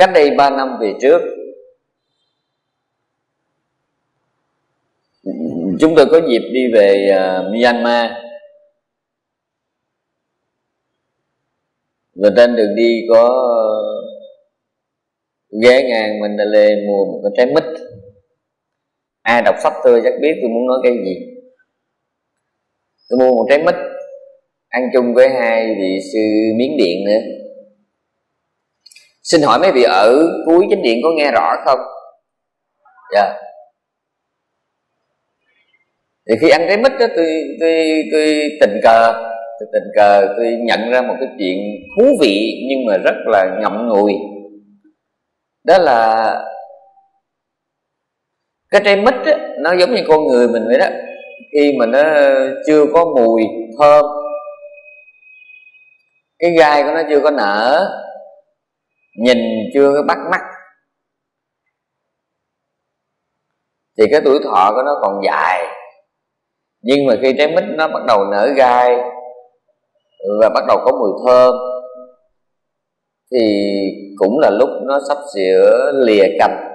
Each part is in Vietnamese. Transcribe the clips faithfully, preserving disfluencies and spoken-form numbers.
Cách đây ba năm về trước, chúng tôi có dịp đi về uh, Myanmar. Và trên đường đi có ghé ngang mình lê mua một cái trái mít. Ai đọc sách tôi chắc biết tôi muốn nói cái gì. Tôi mua một trái mít ăn chung với hai vị sư Miến Điện nữa. Xin hỏi mấy vị ở cuối Chánh Điện có nghe rõ không? Dạ yeah. Thì khi ăn trái mít đó, tôi, tôi, tôi tình cờ tôi tình cờ tôi nhận ra một cái chuyện thú vị nhưng mà rất là ngậm ngùi. Đó là cái trái mít đó, nó giống như con người mình vậy đó. Khi mà nó chưa có mùi thơm, cái gai của nó chưa có nở, nhìn chưa có bắt mắt, thì cái tuổi thọ của nó còn dài. Nhưng mà khi trái mít nó bắt đầu nở gai và bắt đầu có mùi thơm thì cũng là lúc nó sắp sửa lìa cành.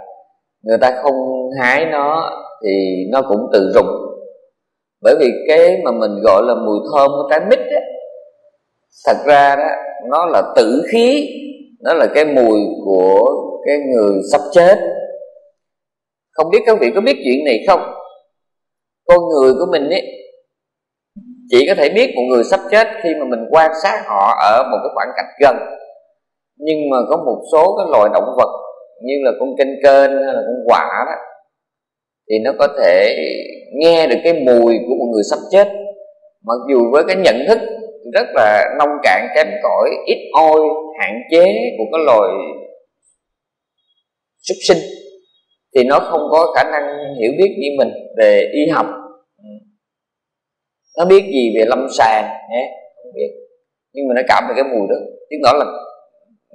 Người ta không hái nó thì nó cũng tự rụng. Bởi vì cái mà mình gọi là mùi thơm của trái mít á, thật ra đó, nó là tử khí. Nó là cái mùi của cái người sắp chết. Không biết các vị có biết chuyện này không? Con người của mình ấy, chỉ có thể biết một người sắp chết khi mà mình quan sát họ ở một cái khoảng cách gần. Nhưng mà có một số cái loài động vật như là con kênh kênh hay là con quạ đó, thì nó có thể nghe được cái mùi của một người sắp chết. Mặc dù với cái nhận thức rất là nông cạn, kém cỏi, ít ôi, hạn chế của cái loài súc sinh, thì nó không có khả năng hiểu biết như mình về y học. Nó biết gì về lâm sàng, không biết. Nhưng mà nó cảm được cái mùi đó. Chứ đó là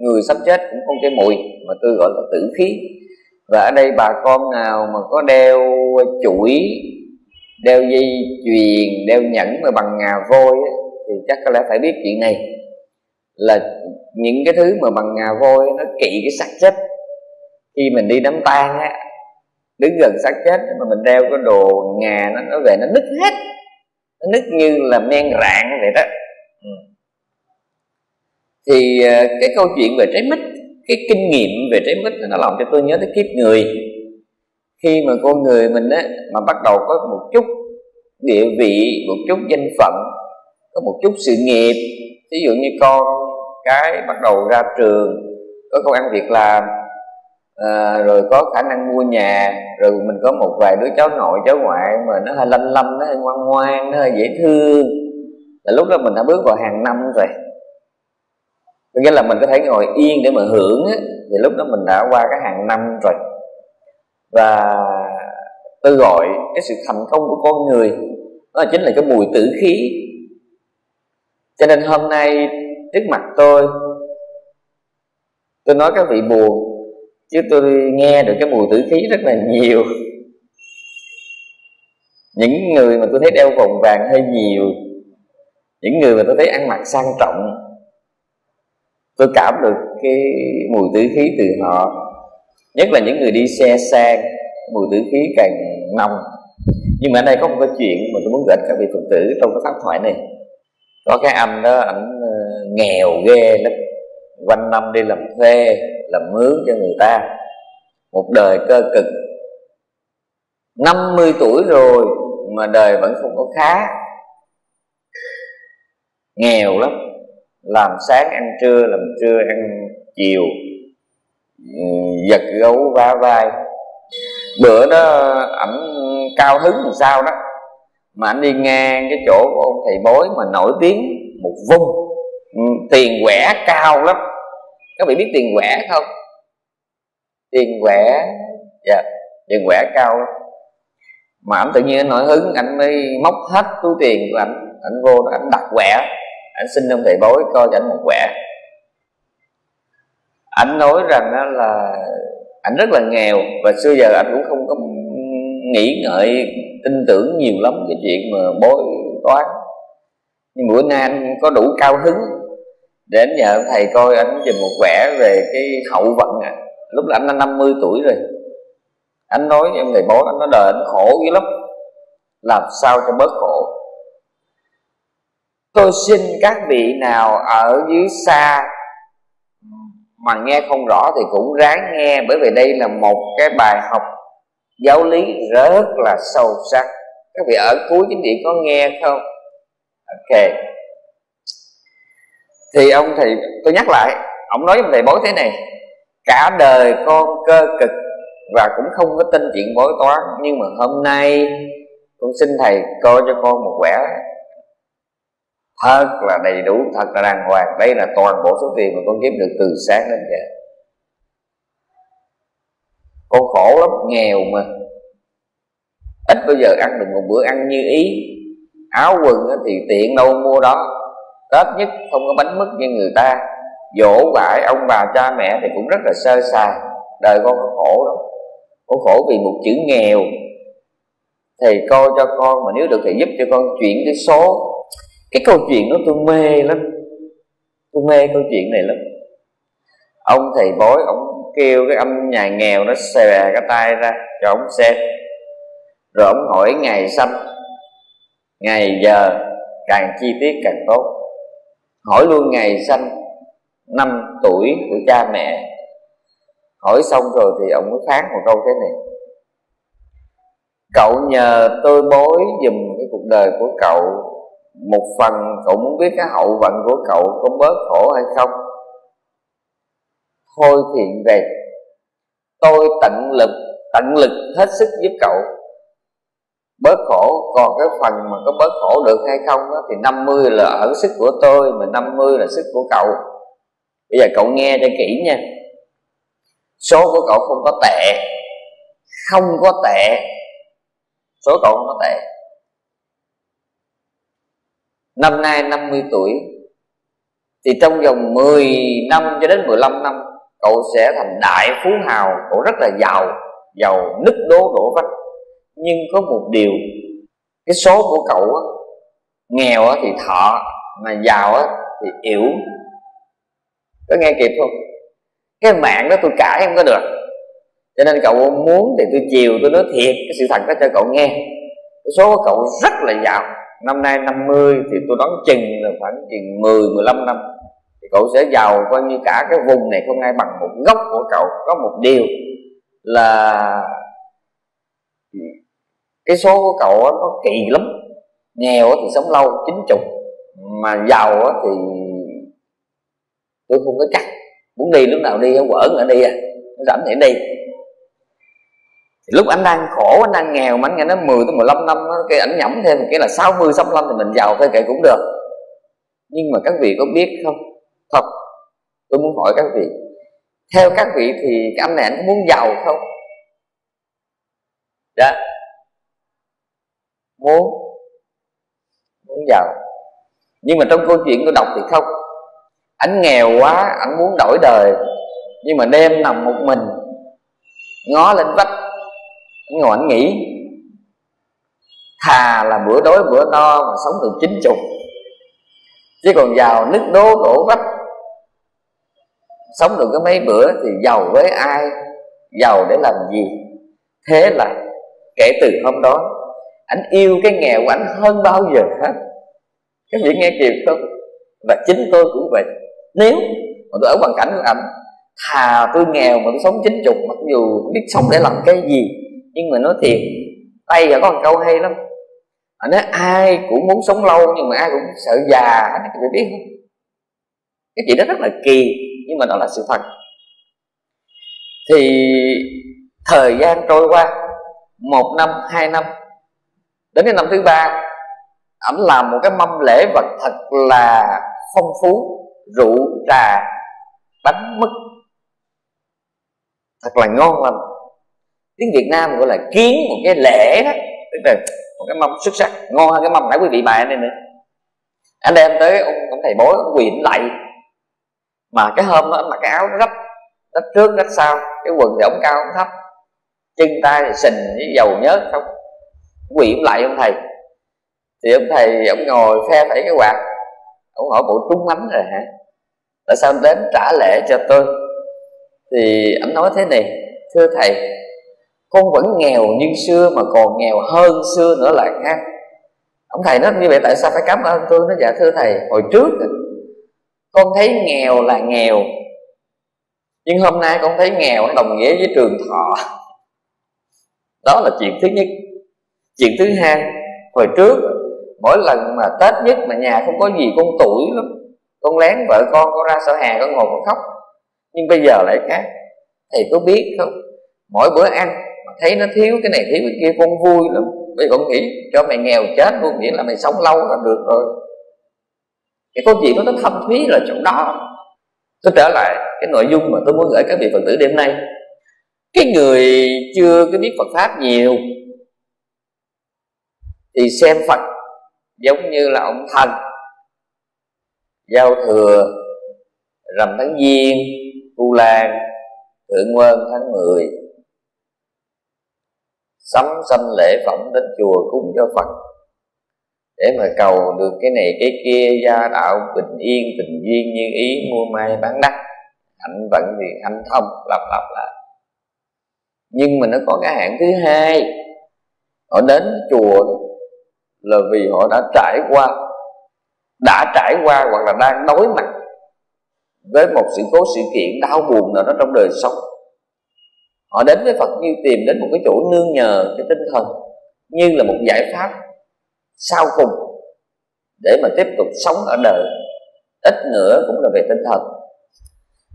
người sắp chết cũng không cái mùi mà tôi gọi là tử khí. Và ở đây bà con nào mà có đeo chuỗi, đeo dây chuyền, đeo nhẫn mà bằng ngà voi ấy, thì chắc có lẽ phải biết chuyện này. Là những cái thứ mà bằng ngà voi nó kỵ cái xác chết. Khi mình đi đám tang á, đứng gần xác chết mà mình đeo cái đồ ngà, nó, nó về nó nứt hết. Nó nứt như là men rạng vậy đó. ừ. Thì cái câu chuyện về trái mít, cái kinh nghiệm về trái mít nó làm cho tôi nhớ tới kiếp người. Khi mà con người mình á, mà bắt đầu có một chút địa vị, một chút danh phận, có một chút sự nghiệp, ví dụ như con cái bắt đầu ra trường, có công ăn việc làm, à, rồi có khả năng mua nhà, rồi mình có một vài đứa cháu nội cháu ngoại mà nó hơi lanh lanh, nó hơi ngoan ngoan, nó hơi dễ thương, là lúc đó mình đã bước vào hàng năm rồi. Có nghĩa là mình có thể ngồi yên để mà hưởng á, thì lúc đó mình đã qua cái hàng năm rồi. Và tôi gọi cái sự thành công của con người đó chính là cái mùi tử khí. Cho nên hôm nay trước mặt tôi, tôi nói các vị buồn, chứ tôi nghe được cái mùi tử khí rất là nhiều. Những người mà tôi thấy đeo vòng vàng hơi nhiều, những người mà tôi thấy ăn mặc sang trọng, tôi cảm được cái mùi tử khí từ họ. Nhất là những người đi xe sang, mùi tử khí càng nồng. Nhưng mà ở đây có một cái chuyện mà tôi muốn gửi các vị Phật tử trong cái pháp thoại này. Có cái anh đó, ảnh nghèo ghê lắm, quanh năm đi làm thuê, làm mướn cho người ta, một đời cơ cực. Năm mươi tuổi rồi mà đời vẫn không có khá, nghèo lắm. Làm sáng ăn trưa, làm trưa ăn chiều, giật gấu vá vai. Bữa đó ảnh cao hứng làm sao đó mà anh đi ngang cái chỗ của ông thầy bói mà nổi tiếng một vùng, tiền quẻ cao lắm. Các vị biết tiền quẻ không? Tiền quẻ, dạ, yeah, tiền quẻ cao lắm. Mà anh tự nhiên anh nổi hứng, anh mới móc hết túi tiền của anh, anh vô đó, anh đặt quẻ, anh xin ông thầy bói coi cho anh một quẻ. Anh nói rằng đó là anh rất là nghèo và xưa giờ anh cũng không có nghĩ ngợi, tin tưởng nhiều lắm cái chuyện mà bói toán. Nhưng bữa nay anh có đủ cao hứng để anh nhờ thầy coi anh dùm một quẻ về cái hậu vận ạ. À. Lúc là anh đã năm mươi tuổi rồi. Anh nói em này bố, anh nói đời anh khổ dữ lắm, làm sao cho bớt khổ. Tôi xin các vị nào ở dưới xa mà nghe không rõ thì cũng ráng nghe, bởi vì đây là một cái bài học giáo lý rất là sâu sắc. Các vị ở cuối chính điện có nghe không? Ok. Thì ông thầy, tôi nhắc lại, ông nói với thầy bói thế này: cả đời con cơ cực và cũng không có tin chuyện bói toán, nhưng mà hôm nay con xin thầy coi cho con một quẻ thật là đầy đủ, thật là đàng hoàng. Đây là toàn bộ số tiền mà con kiếm được từ sáng đến giờ. Con khổ lắm, nghèo mà ít bao giờ ăn được một bữa ăn như ý, áo quần thì tiện đâu mua đó, tết nhất không có bánh mứt như người ta, dỗ vải ông bà cha mẹ thì cũng rất là sơ sài. Đời con có khổ đâu, con khổ vì một chữ nghèo. Thầy coi cho con, mà nếu được thầy giúp cho con chuyển cái số. Cái câu chuyện đó tôi mê lắm, tôi mê câu chuyện này lắm. Ông thầy bói, ông kêu cái âm nhà nghèo nó xòe cái tay ra cho ông xem. Rồi ông hỏi ngày sanh, ngày giờ, càng chi tiết càng tốt. Hỏi luôn ngày sanh, năm tuổi của cha mẹ. Hỏi xong rồi thì ông mới phán một câu thế này: cậu nhờ tôi bói dùm cái cuộc đời của cậu, một phần cậu muốn biết cái hậu vận của cậu có bớt khổ hay không. Thôi thiện về, tôi tận lực, tận lực hết sức giúp cậu bớt khổ. Còn cái phần mà có bớt khổ được hay không đó, thì năm mươi là ở sức của tôi, mà năm mươi là sức của cậu. Bây giờ cậu nghe cho kỹ nha. Số của cậu không có tệ, không có tệ, số cậu không có tệ. Năm nay năm mươi tuổi, thì trong vòng mười năm cho đến mười lăm năm cậu sẽ thành đại phú hào, cậu rất là giàu, giàu nứt đố đổ vách. Nhưng có một điều, cái số của cậu á, nghèo á thì thọ, mà giàu á thì yểu. Có nghe kịp không? Cái mạng đó tôi cãi không có được. Cho nên cậu muốn thì tôi chiều, tôi nói thiệt cái sự thật đó cho cậu nghe. Cái số của cậu rất là giàu, năm nay năm mươi thì tôi đoán chừng là khoảng chừng mười mười lăm năm thì cậu sẽ giàu coi như cả cái vùng này không ai bằng một góc của cậu. Có một điều là cái số của cậu nó kỳ lắm. Nghèo thì sống lâu chín mươi, mà giàu thì tôi không có chắc. Muốn đi lúc nào đi, không quẩn ở đi à, rảnh thì đi. Lúc anh đang khổ, anh đang nghèo mà anh nghe nói mười tới mười lăm năm cái ảnh nhẩm thêm cái là sáu mươi sáu mươi lăm thì mình giàu thôi kệ cũng được. Nhưng mà các vị có biết không? Thật, tôi muốn hỏi các vị, theo các vị thì cái anh này anh có muốn giàu không? Dạ muốn, muốn giàu. Nhưng mà trong câu chuyện tôi đọc thì không, anh nghèo quá, anh muốn đổi đời. Nhưng mà đêm nằm một mình, ngó lên vách, anh ngồi anh nghĩ, thà là bữa đói bữa no mà sống được chín mươi, chứ còn giàu nứt đố đổ vách, sống được cái mấy bữa thì giàu với ai, giàu để làm gì. Thế là kể từ hôm đó, anh yêu cái nghèo của anh hơn bao giờ hết. Các vị nghe kịp không? Và chính tôi cũng vậy. Nếu mà tôi ở hoàn cảnh của anh, thà tôi nghèo mà tôi sống chín mươi, mặc dù không biết sống để làm cái gì. Nhưng mà nói thiệt, Tây giờ có một câu hay lắm. Anh nói ai cũng muốn sống lâu nhưng mà ai cũng sợ già. Anh phải biết không? Cái chuyện đó rất là kỳ, nhưng mà đó là sự thật. Thì thời gian trôi qua, một năm, hai năm, đến cái năm thứ ba, ảnh làm một cái mâm lễ vật thật là phong phú, rượu, trà, bánh mứt, thật là ngon lắm. Tiếng Việt Nam gọi là kiến một cái lễ đó, tức là một cái mâm xuất sắc, ngon hơn cái mâm nãy quý vị bài này nữa. Anh đem tới ông, ông thầy bói, ông quỳ ông lạy. Mà cái hôm đó anh mặc cái áo nó rách, rách trước rách sau, cái quần thì ông cao ông thấp, chân tay thì sình với dầu nhớt không. Quỳ ông lạy ông thầy. Thì ông thầy ông ngồi phe phẩy cái quạt, ông hỏi bộ trúng mánh rồi hả? Tại sao anh đến trả lễ cho tôi? Thì ảnh nói thế này: thưa thầy, con vẫn nghèo như xưa mà còn nghèo hơn xưa nữa là khác. Ông thầy nói như vậy tại sao phải cảm ơn tôi? Nói dạ thưa thầy, hồi trước con thấy nghèo là nghèo, nhưng hôm nay con thấy nghèo đồng nghĩa với trường thọ. Đó là chuyện thứ nhất. Chuyện thứ hai, hồi trước mỗi lần mà Tết nhất mà nhà không có gì con tủi lắm, con lén vợ con, con ra sở hàng con ngồi con khóc. Nhưng bây giờ lại khác. Thầy có biết không, mỗi bữa ăn mà thấy nó thiếu cái này thiếu cái kia con vui lắm. Bây giờ con nghĩ cho mày nghèo chết luôn, nghĩa là mày sống lâu là được rồi. Cái câu chuyện đó nó thâm thúy là chỗ đó. Tôi trở lại cái nội dung mà tôi muốn gửi các vị Phật tử đêm nay. Cái người chưa có biết Phật Pháp nhiều thì xem Phật giống như là ông Thành Giao Thừa, Rằm Tháng Giêng, Vu Lan, Thượng Quân Tháng mười, sắm sanh lễ phẩm đến chùa cúng cho Phật để mà cầu được cái này cái kia, gia đạo, bình yên, tình duyên như ý, mua mai bán đắt, hạnh vận thì hạnh thông, lặp lặp lại. Nhưng mà nó có cái hạng thứ hai, họ đến chùa là vì họ đã trải qua đã trải qua hoặc là đang đối mặt với một sự cố, sự kiện đau buồn nào đó trong đời sống. Họ đến với Phật như tìm đến một cái chỗ nương nhờ cái tinh thần, như là một giải pháp sau cùng để mà tiếp tục sống ở đời, ít nữa cũng là về tinh thần.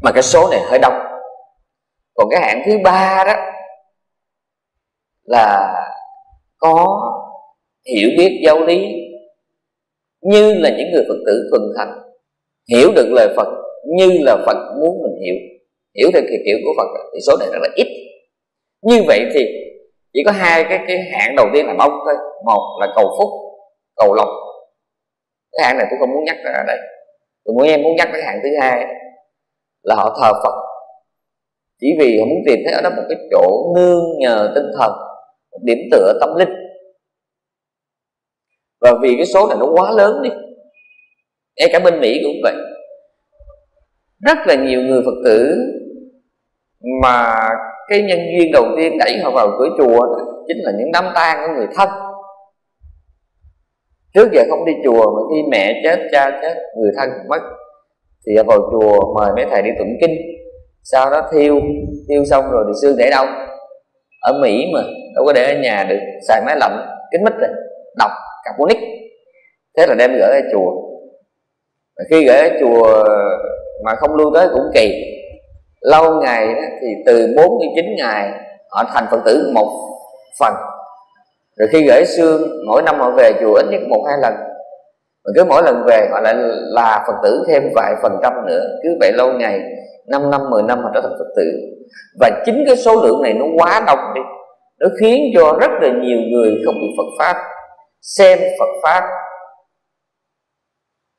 Mà cái số này hơi đông. Còn cái hạng thứ ba đó là có hiểu biết giáo lý, như là những người Phật tử thuần thành, hiểu được lời Phật như là Phật muốn mình hiểu, hiểu theo cái kiểu của Phật, thì số này rất là ít. Như vậy thì chỉ có hai cái cái hạng đầu tiên là mong thôi. Một là cầu phúc, cầu lộc. Cái hạng này tôi không muốn nhắc ở đây. Tôi muốn em muốn nhắc cái hạng thứ hai là họ thờ Phật chỉ vì họ muốn tìm thấy ở đó một cái chỗ nương nhờ tinh thần, một điểm tựa tâm linh. Và vì cái số này nó quá lớn đi, ngay cả bên Mỹ cũng vậy. Rất là nhiều người Phật tử mà cái nhân duyên đầu tiên đẩy họ vào cửa chùa chính là những đám tang của người thân. Trước giờ không đi chùa, mà khi mẹ chết, cha chết, người thân mất thì họ vào chùa mời mấy thầy đi tụng kinh, sau đó thiêu, thiêu xong rồi thì xương để đâu? Ở Mỹ mà đâu có để ở nhà được, xài máy lạnh, kính mít rồi, đọc carbonic. Thế là đem gửi ở chùa. Và khi gửi ở chùa mà không lưu tới cũng kỳ. Lâu ngày thì từ bốn mươi chín ngày họ thành Phật tử một phần. Rồi khi gửi xương, mỗi năm họ về chùa ít nhất một hai lần. Rồi cứ mỗi lần về họ lại là Phật tử thêm vài phần trăm nữa. Cứ vậy lâu ngày, năm năm, mười năm họ trở thành Phật tử. Và chính cái số lượng này nó quá đông đi, nó khiến cho rất là nhiều người không biết Phật Pháp xem Phật Pháp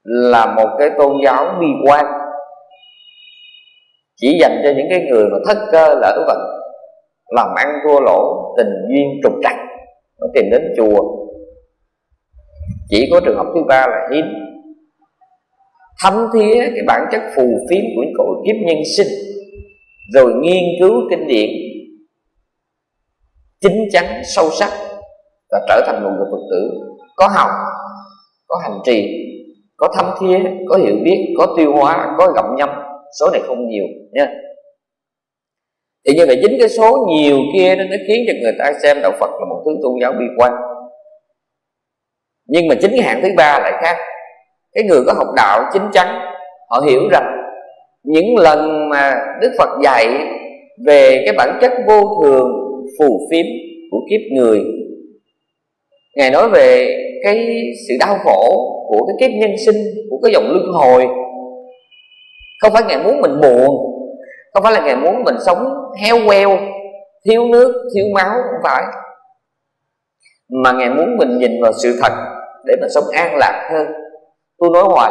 là một cái tôn giáo bi quan, chỉ dành cho những cái người mà thất cơ lỡ vận, làm ăn thua lỗ, tình duyên trục trặc, nó tìm đến chùa. Chỉ có trường hợp thứ ba là hiếm. Thấm thía cái bản chất phù phiếm của cội kiếp nhân sinh, rồi nghiên cứu kinh điển chính chắn sâu sắc và trở thành một người Phật tử có học, có hành trì, có thấm thía, có hiểu biết, có tiêu hóa, có gặm nhấm. Số này không nhiều nha. Thì như vậy chính cái số nhiều kia nó khiến cho người ta xem đạo Phật là một thứ tôn giáo bi quan. Nhưng mà chính cái hạng thứ ba lại khác. Cái người có học đạo chính chắn, họ hiểu rằng những lần mà Đức Phật dạy về cái bản chất vô thường phù phiếm của kiếp người, Ngài nói về cái sự đau khổ của cái kiếp nhân sinh, của cái dòng luân hồi. Không phải Ngài muốn mình buồn, không phải là Ngài muốn mình sống heo queo, thiếu nước, thiếu máu, không phải. Mà Ngài muốn mình nhìn vào sự thật để mà sống an lạc hơn. Tôi nói hoài,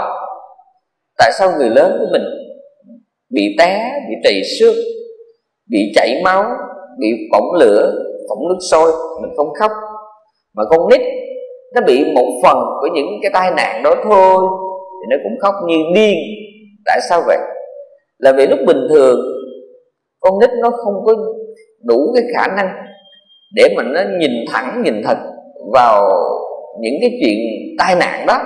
tại sao người lớn của mình bị té, bị trầy xước, bị chảy máu, bị phỏng lửa, phỏng nước sôi, mình không khóc. Mà con nít nó bị một phần của những cái tai nạn đó thôi thì nó cũng khóc như điên. Tại sao vậy? Là vì lúc bình thường Con nít nó không có đủ cái khả năng để mà nó nhìn thẳng, nhìn thật vào những cái chuyện tai nạn đó.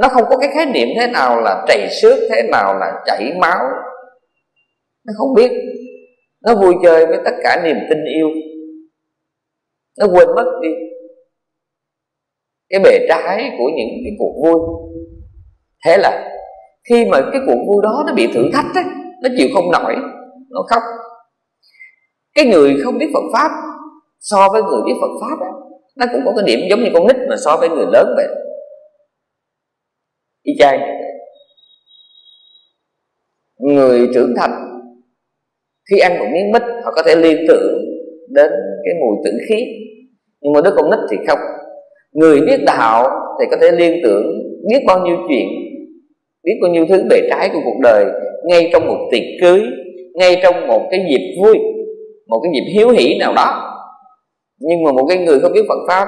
Nó không có cái khái niệm thế nào là trầy xước, thế nào là chảy máu, nó không biết. Nó vui chơi với tất cả niềm tin yêu, nó quên mất đi cái bề trái của những cái cuộc vui. Thế là khi mà cái cuộc vui đó nó bị thử thách ấy, nó chịu không nổi, nó khóc. Cái người không biết Phật Pháp so với người biết Phật Pháp ấy, nó cũng có cái điểm giống như con nít mà so với người lớn vậy. Y chang người trưởng thành khi ăn một miếng mít họ có thể liên tưởng đến cái mùi tử khí, nhưng mà đứa con nít thì không. Người biết đạo thì có thể liên tưởng biết bao nhiêu chuyện, biết bao nhiêu thứ bề trái của cuộc đời ngay trong một tiệc cưới, ngay trong một cái dịp vui, một cái dịp hiếu hỉ nào đó. Nhưng mà một cái người không biết Phật Pháp,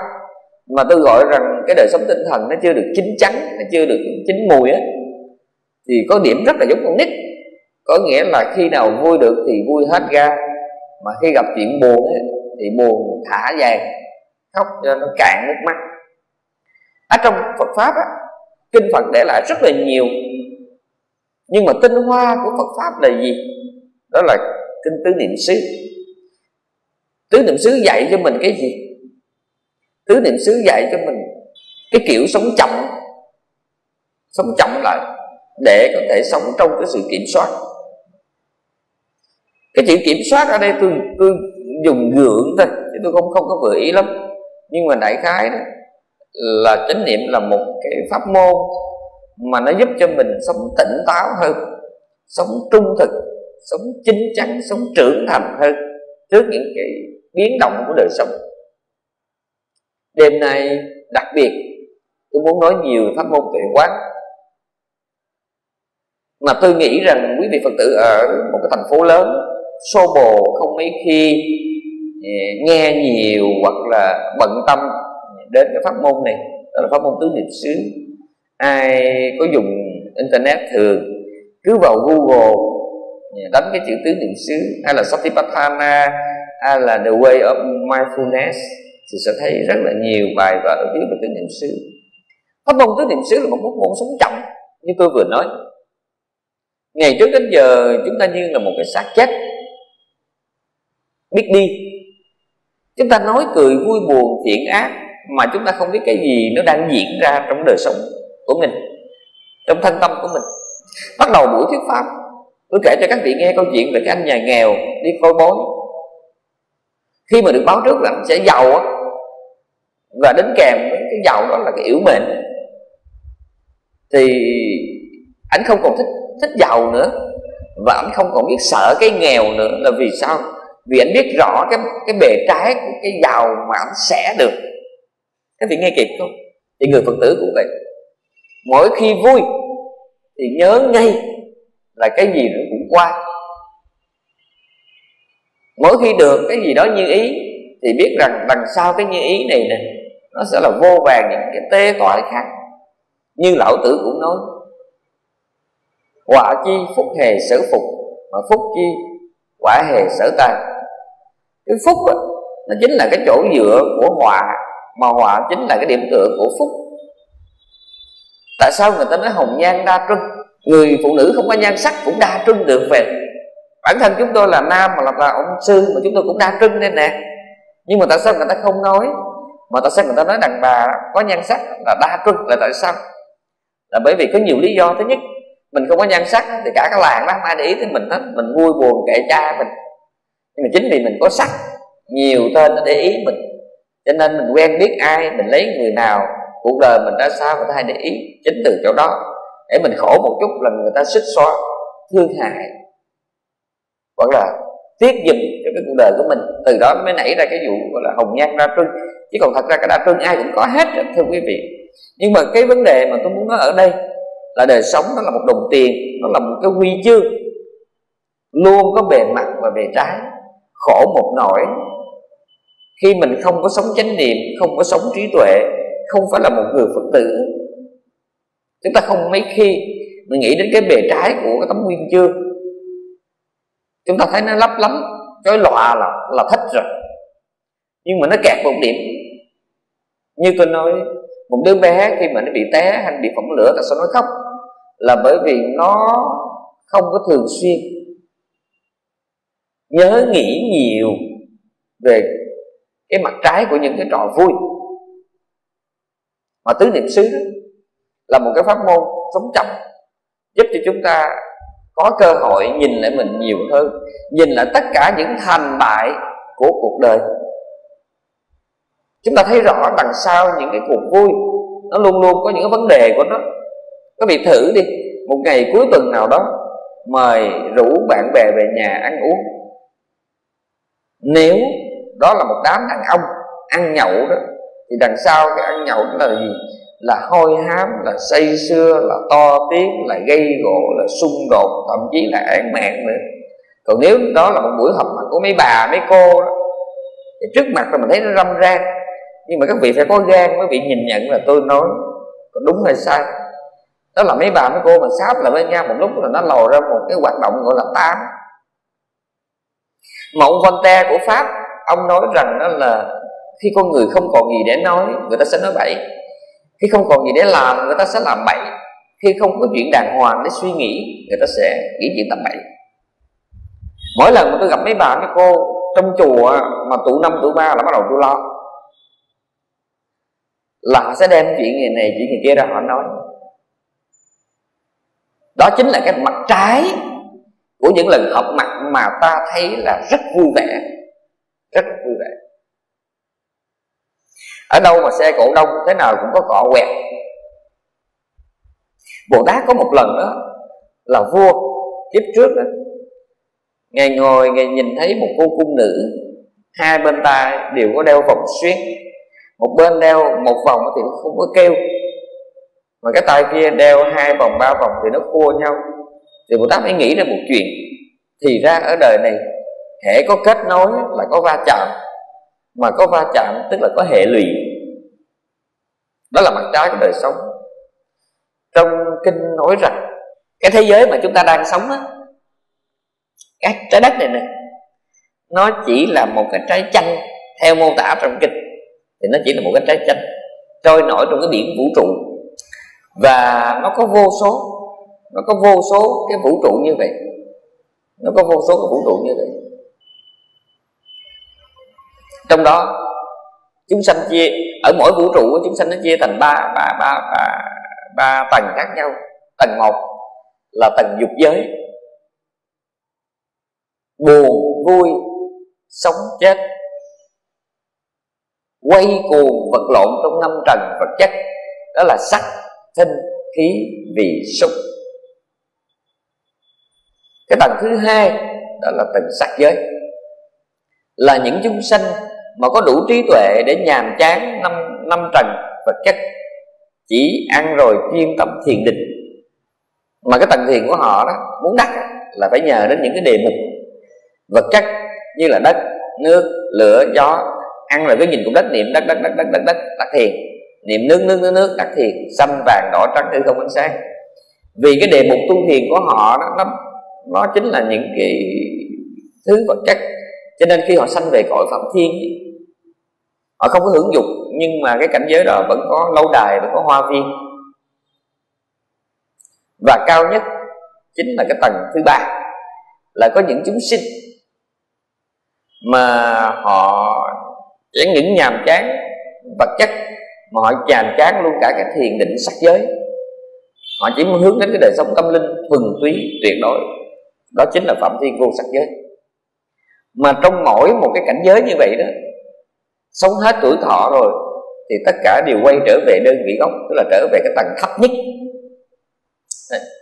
mà tôi gọi rằng cái đời sống tinh thần nó chưa được chín chắn, nó chưa được chín mùi á, thì có điểm rất là giống con nít. Có nghĩa là khi nào vui được thì vui hết ra, mà khi gặp chuyện buồn ấy, thì buồn thả vàng, khóc cho nó cạn nước mắt. Ở trong Phật Pháp á, Kinh Phật để lại rất là nhiều, nhưng mà tinh hoa của Phật Pháp là gì? Đó là Kinh Tứ Niệm Xứ. Tứ Niệm Xứ dạy cho mình cái gì? Tứ Niệm Xứ dạy cho mình cái kiểu sống chậm, sống chậm lại để có thể sống trong cái sự kiểm soát. Cái chữ kiểm soát ở đây tôi, tôi dùng gượng thôi, chứ tôi không, không có vừa ý lắm. Nhưng mà đại khái đó là chánh niệm là một cái pháp môn mà nó giúp cho mình sống tỉnh táo hơn, sống trung thực, sống chín chắn, sống trưởng thành hơn trước những cái biến động của đời sống. Đêm nay đặc biệt tôi muốn nói nhiều pháp môn tuệ quán, mà tôi nghĩ rằng quý vị Phật tử ở một cái thành phố lớn xô bồ không mấy khi nghe nhiều hoặc là bận tâm đến cái pháp môn này, đó là pháp môn tứ niệm xứ. Ai có dùng internet thường cứ vào Google đánh cái chữ tứ niệm xứ hay là Satipatthana hay là The Way of Mindfulness thì sẽ thấy rất là nhiều bài vở viết về tứ niệm xứ. Pháp môn tứ niệm xứ là một môn sống chậm như tôi vừa nói. Ngày trước đến giờ chúng ta như là một cái xác chết biết đi, chúng ta nói cười vui buồn thiện ác mà chúng ta không biết cái gì nó đang diễn ra trong đời sống của mình, trong thân tâm của mình. Bắt đầu buổi thuyết pháp tôi kể cho các vị nghe câu chuyện về cái anh nhà nghèo đi coi bói. Khi mà được báo trước là anh sẽ giàu á, và đến kèm với cái giàu đó là cái yếu mệnh, thì anh không còn thích thích giàu nữa, và anh không còn biết sợ cái nghèo nữa. Là vì sao? Vì anh biết rõ cái cái bề trái của cái giàu mà anh sẽ được. Các vị nghe kịp không? Thì người Phật tử cũng vậy, mỗi khi vui thì nhớ ngay là cái gì nó cũng qua, mỗi khi được cái gì đó như ý thì biết rằng đằng sau cái như ý này nè nó sẽ là vô vàng những cái tê toái khác. Như lão tử cũng nói: quả chi phúc hề sở phục, mà phúc chi quả hề sở tan. Cái phúc đó, nó chính là cái chỗ dựa của họa, mà họa chính là cái điểm tựa của phúc. Tại sao người ta nói hồng nhan đa trưng? Người phụ nữ không có nhan sắc cũng đa trưng được vậy. Bản thân chúng tôi là nam mà là ông sư mà chúng tôi cũng đa trưng đây nè. Nhưng mà tại sao người ta không nói? Mà tại sao người ta nói đàn bà có nhan sắc là đa trưng là tại sao? Là bởi vì có nhiều lý do. Thứ nhất, mình không có nhan sắc thì cả cái làng đó không ai để ý tới mình hết, mình vui buồn kệ cha mình. Nhưng mà chính vì mình có sắc, nhiều tên nó để ý mình, cho nên mình quen biết ai, mình lấy người nào, cuộc đời mình đã sao người ta hay để ý. Chính từ chỗ đó để mình khổ một chút là người ta xích xóa, thương hại hoặc là tiếc giùm cho cái cuộc đời của mình. Từ đó mới nảy ra cái vụ gọi là hồng nhan đa trưng. Chứ còn thật ra cái đa trưng ai cũng có hết, thưa quý vị. Nhưng mà cái vấn đề mà tôi muốn nói ở đây là đời sống nó là một đồng tiền, nó là một cái huy chương, luôn có bề mặt và bề trái, khổ một nỗi. Khi mình không có sống chánh niệm, không có sống trí tuệ, không phải là một người Phật tử, chúng ta không mấy khi mình nghĩ đến cái bề trái của cái tấm huy chương. Chúng ta thấy nó lấp lánh, cái lọa là, là thích rồi. Nhưng mà nó kẹt một điểm. Như tôi nói, một đứa bé khi mà nó bị té hay bị phỏng lửa tại sao nó khóc? Là bởi vì nó không có thường xuyên nhớ nghĩ nhiều về cái mặt trái của những cái trò vui. Mà tứ niệm xứ là một cái pháp môn sống chậm, giúp cho chúng ta có cơ hội nhìn lại mình nhiều hơn, nhìn lại tất cả những thành bại của cuộc đời. Chúng ta thấy rõ đằng sau những cái cuộc vui nó luôn luôn có những cái vấn đề của nó. Các vị thử đi, một ngày cuối tuần nào đó mời rủ bạn bè về nhà ăn uống. Nếu đó là một đám đàn ông ăn nhậu đó, thì đằng sau cái ăn nhậu đó là gì? Là hôi hám, là say sưa, là to tiếng, là gây gỗ, là xung đột, thậm chí là án mạng nữa. Còn nếu đó là một buổi họp mặt của mấy bà, mấy cô đó, thì trước mặt là mình thấy nó râm ran. Nhưng mà các vị phải có gan, mấy vị nhìn nhận là tôi nói có đúng hay sai. Đó là mấy bà, mấy cô mà sáp lại với nhau một lúc là nó lòi ra một cái hoạt động gọi là tám. Mà ông Voltaire của Pháp, ông nói rằng đó là khi con người không còn gì để nói, người ta sẽ nói bậy. Khi không còn gì để làm, người ta sẽ làm bậy. Khi không có chuyện đàng hoàng để suy nghĩ, người ta sẽ nghĩ chuyện tầm bậy. Mỗi lần mà tôi gặp mấy bà, mấy cô trong chùa mà tụ năm tụ ba là bắt đầu tôi lo, là họ sẽ đem chuyện người này, chuyện người kia ra họ nói. Đó chính là cái mặt trái của những lần họp mặt mà ta thấy là rất vui vẻ. Rất vui vẻ. Ở đâu mà xe cổ đông, thế nào cũng có cọ quẹt. Bồ Tát có một lần đó là vua kiếp trước đó, ngài ngồi, ngài nhìn thấy một cô cung nữ, hai bên tai đều có đeo vòng xuyến. Một bên đeo một vòng thì nó không có kêu, mà cái tay kia đeo hai vòng, ba vòng thì nó khua nhau. Thì Bồ Tát mới nghĩ ra một chuyện, thì ra ở đời này hễ có kết nối là có va chạm, mà có va chạm tức là có hệ lụy. Đó là mặt trái của đời sống. Trong kinh nói rằng cái thế giới mà chúng ta đang sống á, cái trái đất này nè, nó chỉ là một cái trái chanh. Theo mô tả trong kinh thì nó chỉ là một cái trái chanh trôi nổi trong cái biển vũ trụ. Và nó có vô số, nó có vô số cái vũ trụ như vậy. Nó có vô số cái vũ trụ như vậy. Trong đó chúng sanh chia ở mỗi vũ trụ của chúng sanh nó chia thành ba ba ba ba ba tầng khác nhau. Tầng một là tầng dục giới, buồn vui sống chết, quay cuồng vật lộn trong năm trần vật chất, đó là sắc thinh khí vị xúc. Cái tầng thứ hai đó là tầng sắc giới, là những chúng sanh mà có đủ trí tuệ để nhàm chán năm, năm trần vật chất, chỉ ăn rồi chuyên tâm thiền định. Mà cái tầng thiền của họ đó, muốn đắc là phải nhờ đến những cái đề mục vật chất như là đất, nước, lửa, gió. Ăn rồi cứ nhìn cũng đất, niệm đất, đất, đất, đất, đất, đất, đắc thiền. Niệm nước, nước, nước, nước, đắc thiền. Xanh, vàng, đỏ, trắng, hư không, ánh sáng. Vì cái đề mục tu thiền của họ đó, nó, nó chính là những cái thứ vật chất. Cho nên khi họ sanh về cõi Phạm Thiên, họ không có hưởng dục, nhưng mà cái cảnh giới đó vẫn có lâu đài, vẫn có hoa viên. Và cao nhất chính là cái tầng thứ ba, là có những chúng sinh mà họ chẳng những nhàm chán vật chất, mà họ nhàm chán luôn cả cái thiền định sắc giới. Họ chỉ muốn hướng đến cái đời sống tâm linh thuần túy tuyệt đối. Đó chính là Phạm Thiên Vô Sắc Giới. Mà trong mỗi một cái cảnh giới như vậy đó, sống hết tuổi thọ rồi thì tất cả đều quay trở về đơn vị gốc, tức là trở về cái tầng thấp nhất.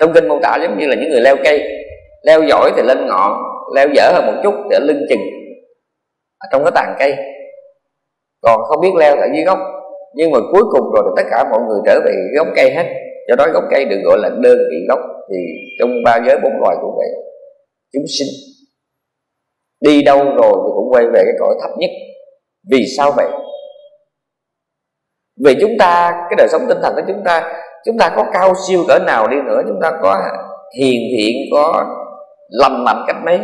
Trong kinh mô tả giống như là những người leo cây, leo giỏi thì lên ngọn, leo dở hơn một chút thì ở lưng chừng ở trong cái tàn cây, còn không biết leo ở dưới gốc. Nhưng mà cuối cùng rồi thì tất cả mọi người trở về gốc cây hết. Do đó gốc cây được gọi là đơn vị gốc. Thì trong ba giới bốn loài cũng vậy, chúng sinh đi đâu rồi thì cũng quay về cái cõi thấp nhất. Vì sao vậy? Vì chúng ta, cái đời sống tinh thần của chúng ta, chúng ta có cao siêu cỡ nào đi nữa, chúng ta có hiền thiện, có lành mạnh cách mấy,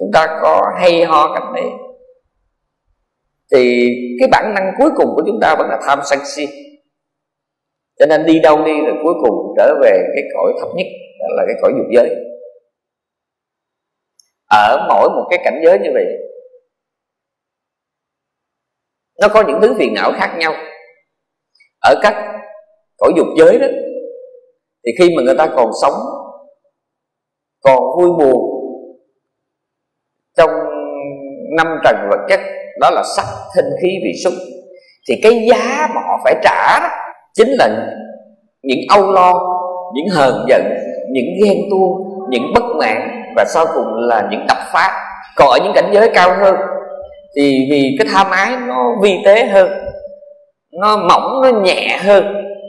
chúng ta có hay ho cách này, thì cái bản năng cuối cùng của chúng ta vẫn là tham sân si. Cho nên đi đâu đi rồi cuối cùng trở về cái cõi thấp nhất, là cái cõi dục giới. Ở mỗi một cái cảnh giới như vậy, nó có những thứ phiền não khác nhau. Ở các cõi dục giới đó, thì khi mà người ta còn sống, còn vui buồn trong năm trần vật chất, đó là sắc, thinh, khí, vị, xúc, thì cái giá mà họ phải trả đó chính là những âu lo, những hờn giận, những ghen tuông, những bất mãn, và sau cùng là những đập phá. Còn ở những cảnh giới cao hơn thì vì cái tham ái nó vi tế hơn, nó mỏng, nó nhẹ hơn,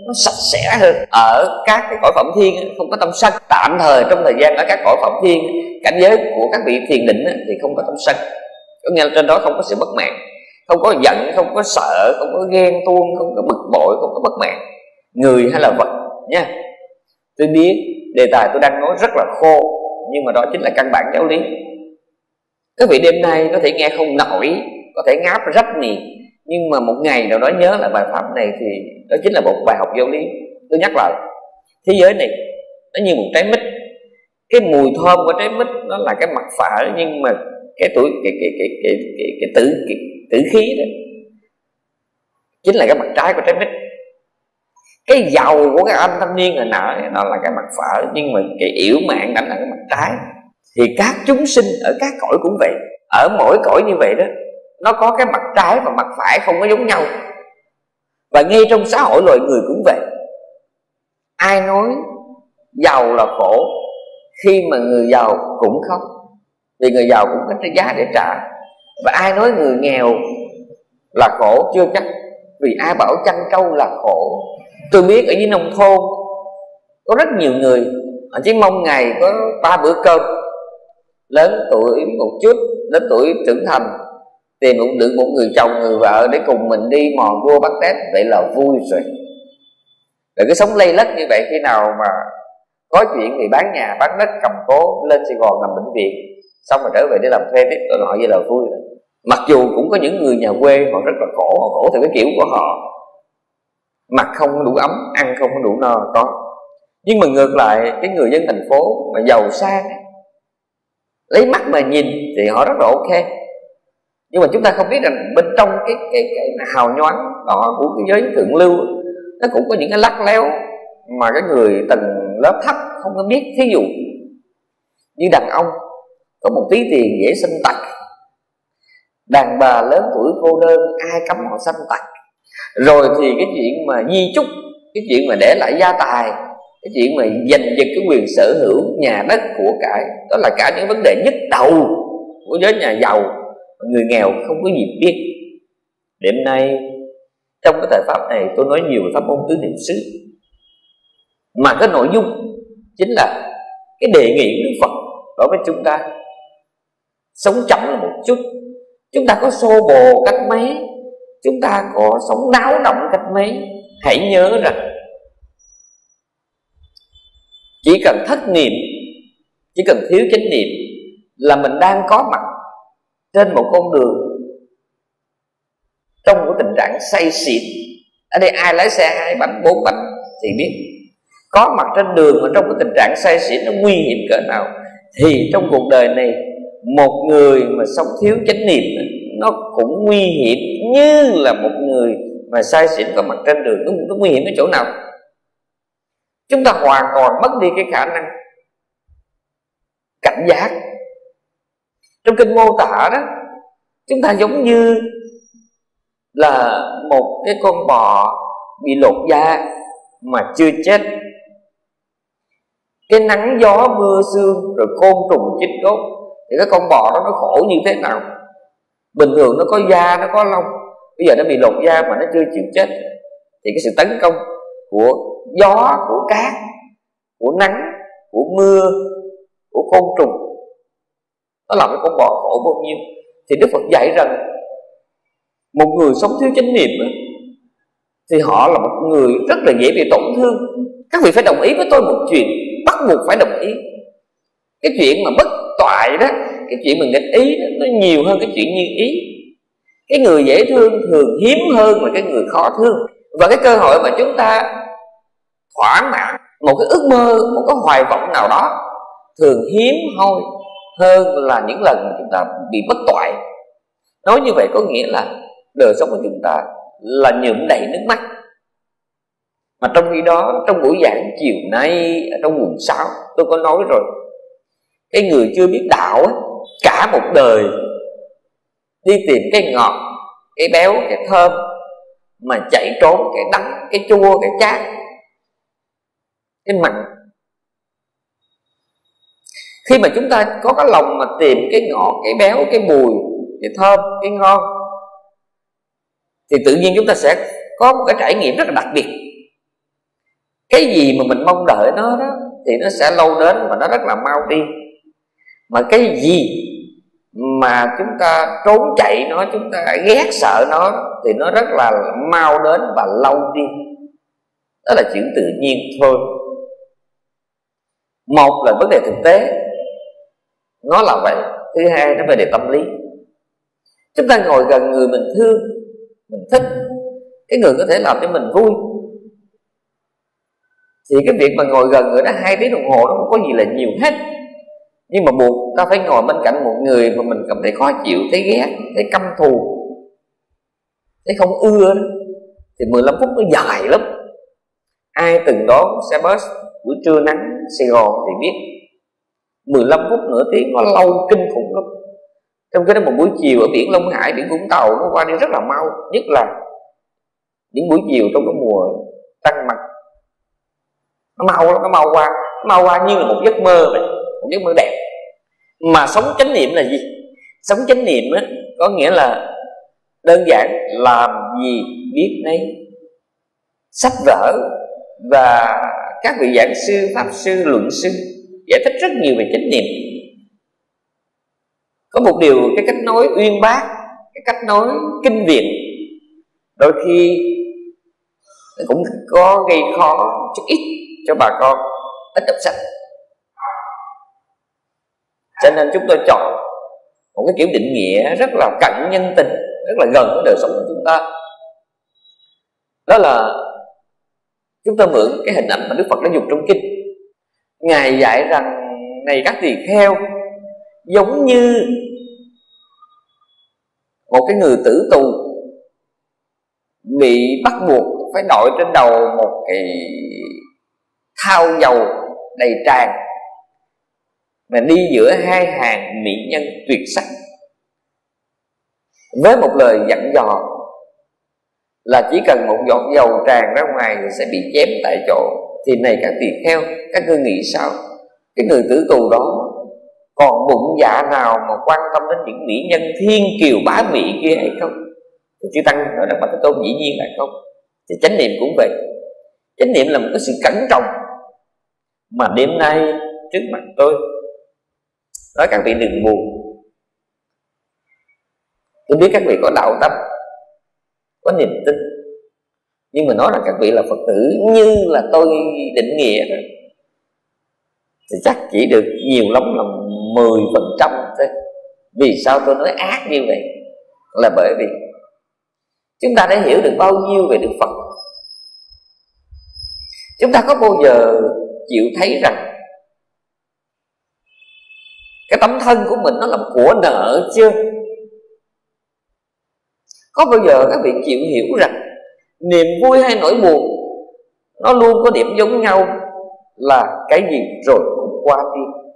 nó sạch sẽ hơn. Ở các cái cõi phẩm thiên không có tâm sân. Tạm thời trong thời gian ở các cõi phẩm thiên, cảnh giới của các vị thiền định thì không có tâm sân, có nghĩa là trên đó không có sự bất mãn, không có giận, không có sợ, không có ghen tuông, không có bực bội, không có bất mãn người hay là vật nha. Tôi biết đề tài tôi đang nói rất là khô, nhưng mà đó chính là căn bản giáo lý. Các vị đêm nay có thể nghe không nổi, có thể ngáp rách miệng, nhưng mà một ngày nào đó nhớ lại bài pháp này thì đó chính là một bài học giáo lý. Tôi nhắc lại, thế giới này nó như một trái mít. Cái mùi thơm của trái mít nó là cái mặt phải, nhưng mà cái tuổi cái cái cái cái cái, cái tử cái, tử khí đó chính là cái mặt trái của trái mít. Cái giàu của các anh thanh niên hồi nãy nó là cái mặt phải, nhưng mà cái yểu mạng ảnh là cái mặt trái. Thì các chúng sinh ở các cõi cũng vậy, ở mỗi cõi như vậy đó, nó có cái mặt trái và mặt phải không có giống nhau. Và ngay trong xã hội loài người cũng vậy. Ai nói giàu là khổ, khi mà người giàu cũng khóc, vì người giàu cũng có cái giá để trả. Và ai nói người nghèo là khổ, chưa chắc, vì ai bảo chăn trâu là khổ. Tôi biết ở dưới nông thôn có rất nhiều người họ chỉ mong ngày có ba bữa cơm, lớn tuổi một chút, đến tuổi trưởng thành tìm cũng được một người chồng, người vợ để cùng mình đi mòn cua bắt tép, vậy là vui rồi. Rồi cái sống lây lất như vậy, khi nào mà có chuyện thì bán nhà bán đất cầm cố, lên Sài Gòn nằm bệnh viện, xong rồi trở về để làm thuê tiếp tụi họ, vậy là vui rồi. Mặc dù cũng có những người nhà quê họ rất là khổ, họ khổ theo cái kiểu của họ, mặc không đủ ấm, ăn không đủ no có. Nhưng mà ngược lại, cái người dân thành phố mà giàu sang, lấy mắt mà nhìn thì họ rất là ok. Nhưng mà chúng ta không biết rằng bên trong cái cái, cái hào nhoáng đó của cái giới thượng lưu, nó cũng có những cái lắc léo mà cái người tầng lớp thấp không có biết. Thí dụ như đàn ông có một tí tiền dễ sanh tật, đàn bà lớn tuổi cô đơn ai cấm họ sanh tật. Rồi thì cái chuyện mà di chúc, cái chuyện mà để lại gia tài, cái chuyện mà giành giật cái quyền sở hữu nhà đất của cải, đó là cả những vấn đề nhức đầu của giới nhà giàu. Người nghèo không có gì biết. Đêm nay trong cái thời pháp này tôi nói nhiều về pháp môn tứ niệm xứ, mà cái nội dung chính là cái đề nghị của Đức Phật đối với chúng ta. Sống chậm một chút. Chúng ta có xô bồ cách mấy, chúng ta có sống náo động cách mấy, hãy nhớ rằng chỉ cần thất niệm, chỉ cần thiếu chánh niệm là mình đang có mặt trên một con đường trong cái tình trạng say xỉn. Ở đây ai lái xe hai bánh bốn bánh thì biết, có mặt trên đường mà trong cái tình trạng say xỉn nó nguy hiểm cỡ nào. Thì trong cuộc đời này, một người mà sống thiếu chánh niệm nó cũng nguy hiểm như là một người mà say xỉn có mặt trên đường. Nó, nó nguy hiểm ở chỗ nào? Chúng ta hoàn toàn mất đi cái khả năng cảnh giác. Trong kinh mô tả đó, chúng ta giống như là một cái con bò bị lột da mà chưa chết. Cái nắng gió mưa sương rồi côn trùng chích đốt, thì cái con bò đó nó khổ như thế nào? Bình thường nó có da, nó có lông, bây giờ nó bị lột da mà nó chưa chịu chết, thì cái sự tấn công của gió, của cát, của nắng, của mưa, của côn trùng, nó làm cái con bò khổ bao nhiêu. Thì Đức Phật dạy rằng một người sống thiếu chánh niệm thì họ là một người rất là dễ bị tổn thương. Các vị phải đồng ý với tôi một chuyện, bắt buộc phải đồng ý. Cái chuyện mà bất toại đó, cái chuyện mình nghịch ý nó nhiều hơn cái chuyện như ý. Cái người dễ thương thường hiếm hơn là cái người khó thương. Và cái cơ hội mà chúng ta thỏa mãn một cái ước mơ, một cái hoài vọng nào đó thường hiếm hoi hơn là những lần mà chúng ta bị bất toại. Nói như vậy có nghĩa là đời sống của chúng ta là nhuộm đầy nước mắt. Mà trong khi đó, trong buổi giảng chiều nay trong buổi sáu tôi có nói rồi, cái người chưa biết đạo ấy, cả một đời đi tìm cái ngọt, cái béo, cái thơm, mà chạy trốn cái đắng, cái chua, cái chát, cái mặn. Khi mà chúng ta có cái lòng mà tìm cái ngọt, cái béo, cái mùi, cái thơm, cái ngon, thì tự nhiên chúng ta sẽ có một cái trải nghiệm rất là đặc biệt. Cái gì mà mình mong đợi nó đó thì nó sẽ lâu đến và nó rất là mau đi. Mà cái gì mà chúng ta trốn chạy nó, chúng ta ghét sợ nó, thì nó rất là mau đến và lâu đi. Đó là chuyện tự nhiên thôi. Một là vấn đề thực tế, nó là vậy. Thứ hai nó về đề tâm lý. Chúng ta ngồi gần người mình thương, mình thích, cái người có thể làm cho mình vui, thì cái việc mà ngồi gần người đó hai tiếng đồng hồ nó không có gì là nhiều hết. Nhưng mà buộc ta phải ngồi bên cạnh một người mà mình cảm thấy khó chịu, thấy ghét, thấy căm thù, thấy không ưa đó, thì mười lăm phút nó dài lắm. Ai từng đón xe bus buổi trưa nắng Sài Gòn thì biết mười lăm phút nửa tiếng nó lâu kinh khủng lắm. Trong cái đó một buổi chiều ở biển Long Hải, biển Vũng Tàu nó qua đi rất là mau. Nhất là những buổi chiều trong cái mùa trăng mật, nó mau lắm, nó mau qua, nó mau qua như là một giấc mơ vậy, một giấc mơ đẹp. Mà sống chánh niệm là gì? Sống chánh niệm á, có nghĩa là đơn giản làm gì biết nấy. Sách vở và các vị giảng sư, pháp sư, luận sư giải thích rất nhiều về chánh niệm. Có một điều, cái cách nói uyên bác, cái cách nói kinh điển, đôi khi cũng có gây khó chút ít cho bà con ít đọc sách. Cho nên chúng tôi chọn một cái kiểu định nghĩa rất là cận nhân tình, rất là gần với đời sống của chúng ta. Đó là chúng ta mượn cái hình ảnh mà Đức Phật đã dùng trong kinh. Ngài dạy rằng: này các tỳ kheo, giống như một cái người tử tù bị bắt buộc phải đội trên đầu một cái thau dầu đầy tràn mà đi giữa hai hàng mỹ nhân tuyệt sắc, với một lời dặn dò là chỉ cần một giọt dầu tràn ra ngoài thì sẽ bị chém tại chỗ. Thì này các tỳ kheo, các ngươi nghĩ sao? Cái người tử tù đó còn bụng dạ nào mà quan tâm đến những mỹ nhân thiên kiều bá mỹ kia hay không? Thì chư Tăng nói rằng Bạch Thế Tôn, dĩ nhiên là không. Thì chánh niệm cũng vậy. Chánh niệm là một cái sự cẩn trọng. Mà đêm nay trước mặt tôi, nói các vị đừng buồn. Tôi biết các vị có đạo tâm, có niềm tin, nhưng mà nói là các vị là Phật tử như là tôi định nghĩa đó, thì chắc chỉ được nhiều lắm là mười phần trăm thôi. Vì sao tôi nói ác như vậy? Là bởi vì chúng ta đã hiểu được bao nhiêu về Đức Phật. Chúng ta có bao giờ chịu thấy rằng cái tấm thân của mình nó là một của nợ chưa? Có bao giờ các vị chịu hiểu rằng niềm vui hay nỗi buồn nó luôn có điểm giống nhau là cái gì rồi cũng qua đi?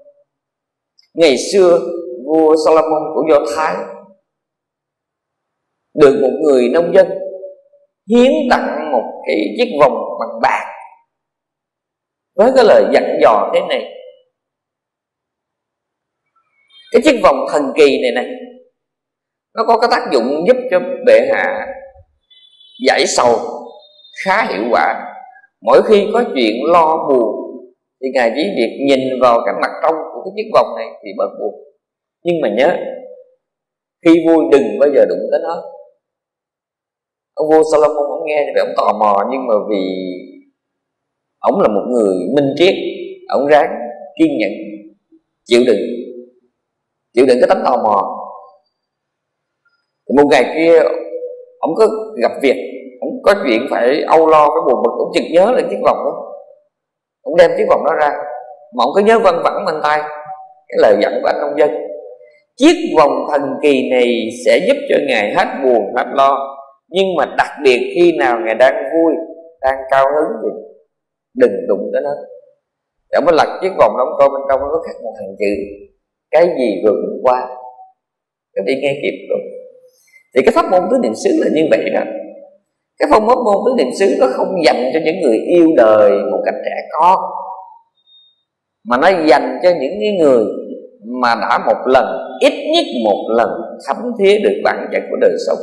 Ngày xưa vua Solomon của Do Thái được một người nông dân hiến tặng một cái chiếc vòng bằng bạc với cái lời dặn dò thế này: cái chiếc vòng thần kỳ này này, nó có cái tác dụng giúp cho bệ hạ giải sầu khá hiệu quả. Mỗi khi có chuyện lo buồn thì ngài chỉ việc nhìn vào cái mặt trong của cái chiếc vòng này thì bớt buồn. Nhưng mà nhớ, khi vui đừng bao giờ đụng tới nó. Ông vua Solomon không nghe thì ông tò mò, nhưng mà vì ông là một người minh triết, ông ráng kiên nhẫn chịu đựng. chịu đựng cái tánh tò mò. Thì một ngày kia ông có gặp việc, ông có chuyện phải âu lo, phải buồn bực, ông chợt nhớ lên chiếc vòng đó, ông đem chiếc vòng đó ra mà ông cứ nhớ văng vẳng bên tai cái lời dặn của anh nông dân: chiếc vòng thần kỳ này sẽ giúp cho ngài hết buồn hết lo, nhưng mà đặc biệt khi nào ngài đang vui, đang cao hứng thì đừng đụng đến nó. Để ông mới lật chiếc vòng đóng coi bên trong nó có khắc một hàng chữ: cái gì vừa vượt qua, nó đi nghe kịp rồi. Thì cái pháp môn tứ niệm xứ là như vậy đó. Cái phong pháp môn tứ niệm xứ nó không dành cho những người yêu đời một cách trẻ con, mà nó dành cho những người mà đã một lần, ít nhất một lần thấm thía được bản chất của đời sống.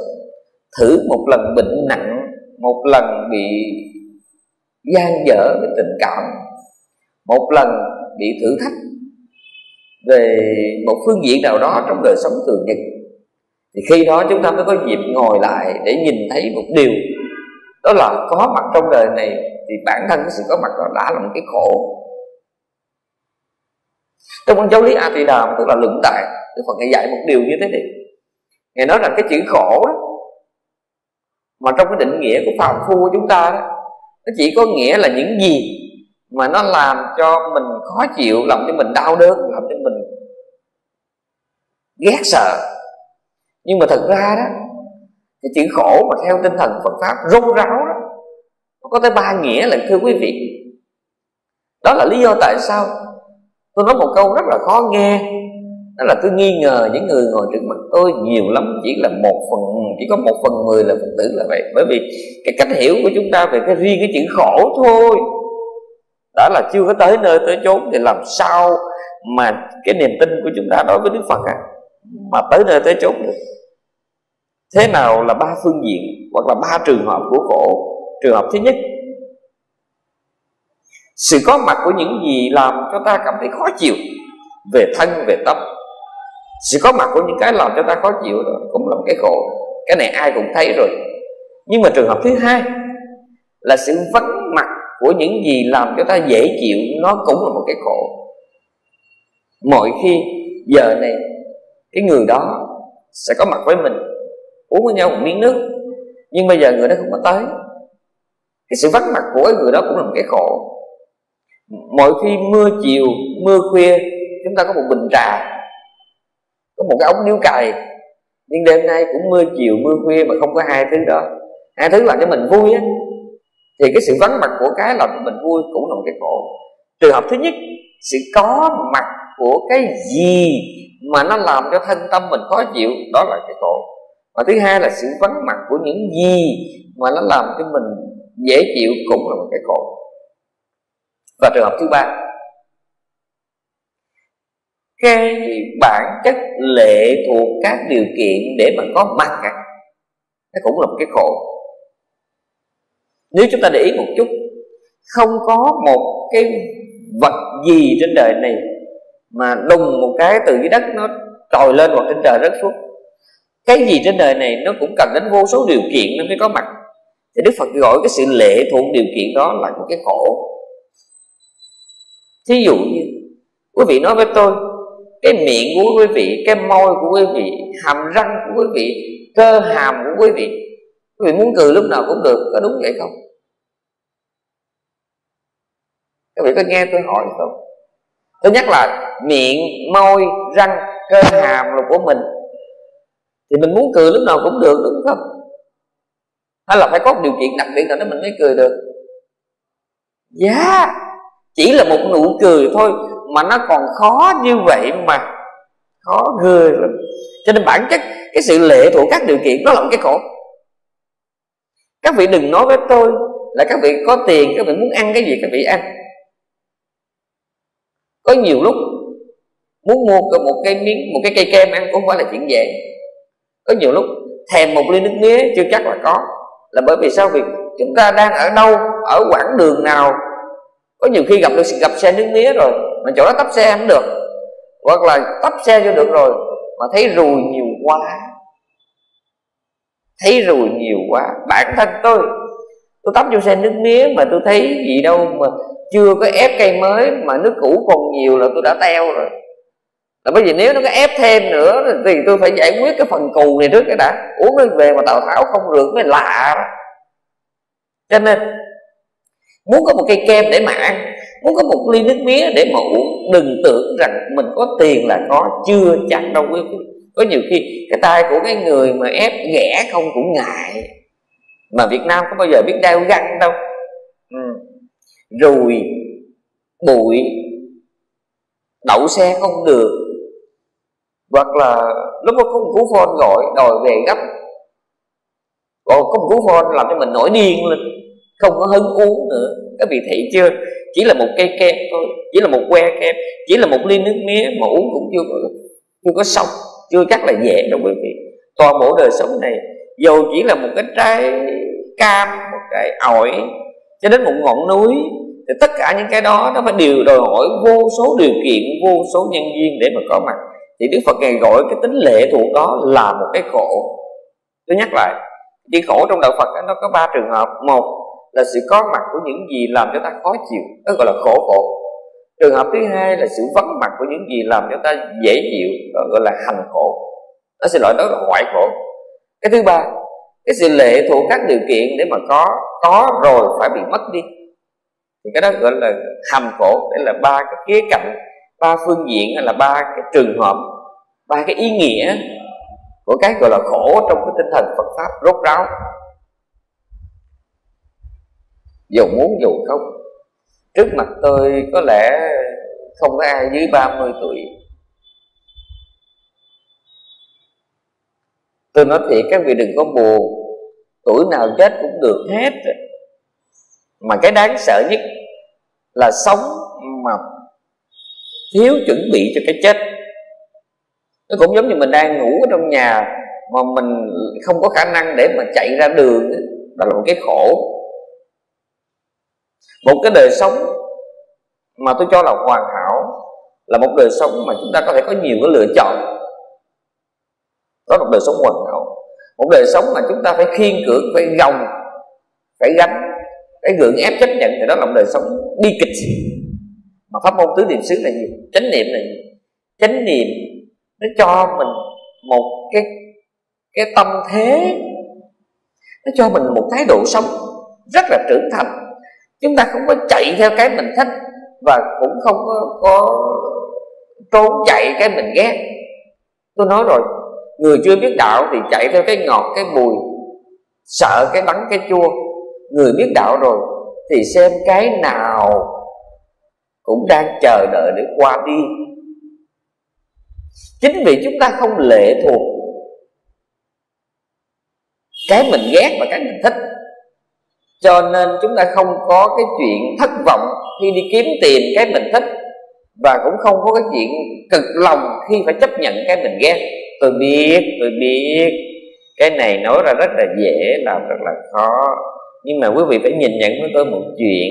Thử một lần bệnh nặng, một lần bị gian dở về tình cảm, một lần bị thử thách về một phương diện nào đó trong đời sống thường nhật, thì khi đó chúng ta mới có dịp ngồi lại để nhìn thấy một điều, đó là có mặt trong đời này thì bản thân sự có mặt đó đã là một cái khổ. Trong cuốn giáo lý A Tỳ Đàm, tức là luận tại, Đức Phật dạy một điều như thế này. Ngài nói rằng cái chữ khổ đó, mà trong cái định nghĩa của phàm phu của chúng ta đó, nó chỉ có nghĩa là những gì mà nó làm cho mình khó chịu, làm cho mình đau đớn, làm cho mình ghét sợ. Nhưng mà thật ra đó, cái chữ khổ mà theo tinh thần Phật Pháp rốt ráo đó, nó có tới ba nghĩa là thưa quý vị. Đó là lý do tại sao tôi nói một câu rất là khó nghe, đó là tôi nghi ngờ những người ngồi trước mặt tôi nhiều lắm chỉ là một phần, chỉ có một phần mười là Phật tử là vậy. Bởi vì cái cách hiểu của chúng ta về cái riêng cái chữ khổ thôi đã là chưa có tới nơi tới chốn, thì làm sao mà cái niềm tin của chúng ta đối với Đức Phật à, mà tới nơi tới chốn được. Thế nào là ba phương diện hoặc là ba trường hợp của khổ? Trường hợp thứ nhất, sự có mặt của những gì làm cho ta cảm thấy khó chịu về thân, về tâm. Sự có mặt của những cái làm cho ta khó chịu đó cũng là một cái khổ, cái này ai cũng thấy rồi. Nhưng mà trường hợp thứ hai là sự vắng mặt của những gì làm cho ta dễ chịu, nó cũng là một cái khổ. Mỗi khi giờ này cái người đó sẽ có mặt với mình, uống với nhau một miếng nước, nhưng bây giờ người đó không có tới, cái sự vắng mặt của người đó cũng là một cái khổ. Mỗi khi mưa chiều, mưa khuya, chúng ta có một bình trà, có một cái ống điếu cày, nhưng đêm nay cũng mưa chiều, mưa khuya mà không có hai thứ đó. Hai thứ làm cho mình vui á, thì cái sự vắng mặt của cái làm cho mình vui cũng là một cái khổ. Trường hợp thứ nhất, sự có mặt của cái gì mà nó làm cho thân tâm mình khó chịu, đó là cái khổ. Và thứ hai là sự vắng mặt của những gì mà nó làm cho mình dễ chịu cũng là một cái khổ. Và trường hợp thứ ba, cái bản chất lệ thuộc các điều kiện để mà có mặt à, nó cũng là một cái khổ. Nếu chúng ta để ý một chút, không có một cái vật gì trên đời này mà đùng một cái từ dưới đất nó trồi lên hoặc trên trời rớt xuống. Cái gì trên đời này nó cũng cần đến vô số điều kiện nó mới có mặt. Thì Đức Phật gọi cái sự lệ thuộc điều kiện đó là một cái khổ. Thí dụ như quý vị nói với tôi, cái miệng của quý vị, cái môi của quý vị, hàm răng của quý vị, cơ hàm của quý vị, quý vị muốn cười lúc nào cũng được, có đúng vậy không? Quý vị có nghe tôi hỏi không? Tôi nhắc lại, miệng, môi, răng, cơ hàm là của mình, thì mình muốn cười lúc nào cũng được, đúng không? Hay là phải có một điều kiện đặc biệt nào đó mình mới cười được? Dạ yeah. Chỉ là một nụ cười thôi mà nó còn khó như vậy mà khó ghê lắm. Cho nên bản chất cái sự lệ thuộc các điều kiện đó là một cái khổ. Các vị đừng nói với tôi là các vị có tiền, các vị muốn ăn cái gì các vị ăn. Có nhiều lúc muốn mua một cái miếng, một cái cây kem ăn cũng không phải là chuyện dễ. Có nhiều lúc thèm một ly nước mía chưa chắc là có, là bởi vì sao? Vì chúng ta đang ở đâu, ở quãng đường nào. Có nhiều khi gặp được gặp xe nước mía rồi mà chỗ đó tắp xe không được, hoặc là tắp xe vô được rồi mà thấy ruồi nhiều quá, thấy ruồi nhiều quá. Bản thân tôi, tôi tắp vô xe nước mía mà tôi thấy gì đâu mà chưa có ép cây mới mà nước cũ còn nhiều là tôi đã teo rồi. Là bởi vì nếu nó có ép thêm nữa thì tôi phải giải quyết cái phần cù này trước cái đã, uống nó về mà tào thảo không được mới lạ đó. Cho nên muốn có một cây kem để mà ăn, muốn có một ly nước mía để mà uống, đừng tưởng rằng mình có tiền là có, chưa chắc đâu quý vị. Có nhiều khi cái tay của cái người mà ép ghẻ không cũng ngại. Mà Việt Nam có bao giờ biết đeo găng đâu. ừ. Rùi, bụi, đậu xe không được, hoặc là lúc đó có một cú phone gọi đòi về gấp, còn có một cú phone làm cho mình nổi điên lên, không có hứng uống nữa. Các vị thấy chưa, chỉ là một cây kem thôi, chỉ là một que kem, chỉ là một ly nước mía mà uống cũng chưa có, chưa có xong, chưa chắc là nhẹ đâu quý vị. Toàn bộ đời sống này, dù chỉ là một cái trái cam, một cái ổi, cho đến một ngọn núi, thì tất cả những cái đó nó phải đều đòi hỏi vô số điều kiện, vô số nhân duyên để mà có mặt. Thì Đức Phật Ngài gọi cái tính lệ thuộc đó là một cái khổ. Tôi nhắc lại, cái khổ trong đạo Phật đó, nó có ba trường hợp. Một là sự có mặt của những gì làm cho ta khó chịu, đó gọi là khổ khổ. Trường hợp thứ hai là sự vắng mặt của những gì làm cho ta dễ chịu, đó gọi là hành khổ. Nó xin lỗi, đó là hoại khổ. Cái thứ ba, cái sự lệ thuộc các điều kiện để mà có, có rồi phải bị mất đi, thì cái đó gọi là hành khổ. Đấy là ba cái khía cạnh, ba phương diện, hay là ba cái trường hợp, ba cái ý nghĩa của cái gọi là khổ trong cái tinh thần Phật Pháp rốt ráo. Dù muốn dù không, trước mặt tôi có lẽ không có ai dưới ba mươi tuổi. Tôi nói thiệt các vị đừng có buồn, tuổi nào chết cũng được hết. Mà cái đáng sợ nhất là sống mà thiếu chuẩn bị cho cái chết. Nó cũng giống như mình đang ngủ ở trong nhà mà mình không có khả năng để mà chạy ra đường, đó là một cái khổ. Một cái đời sống mà tôi cho là hoàn hảo là một đời sống mà chúng ta có thể có nhiều cái lựa chọn, đó là một đời sống hoàn hảo. Một đời sống mà chúng ta phải khiên cưỡng, phải gồng, phải gánh, phải gượng ép chấp nhận, thì đó là một đời sống bi kịch. Mà pháp môn tứ niệm xứ là gì? Chánh niệm là gì? Chánh niệm nó cho mình một cái cái tâm thế, nó cho mình một thái độ sống rất là trưởng thành. Chúng ta không có chạy theo cái mình thích, và cũng không có, có trốn chạy cái mình ghét. Tôi nói rồi, người chưa biết đạo thì chạy theo cái ngọt, cái bùi, sợ cái đắng, cái chua. Người biết đạo rồi thì xem cái nào cũng đang chờ đợi để qua đi. Chính vì chúng ta không lệ thuộc cái mình ghét và cái mình thích, cho nên chúng ta không có cái chuyện thất vọng khi đi kiếm tìm cái mình thích, và cũng không có cái chuyện cực lòng khi phải chấp nhận cái mình ghét. Tôi biết, tôi biết cái này nói ra rất là dễ, làm rất là khó. Nhưng mà quý vị phải nhìn nhận với tôi một chuyện,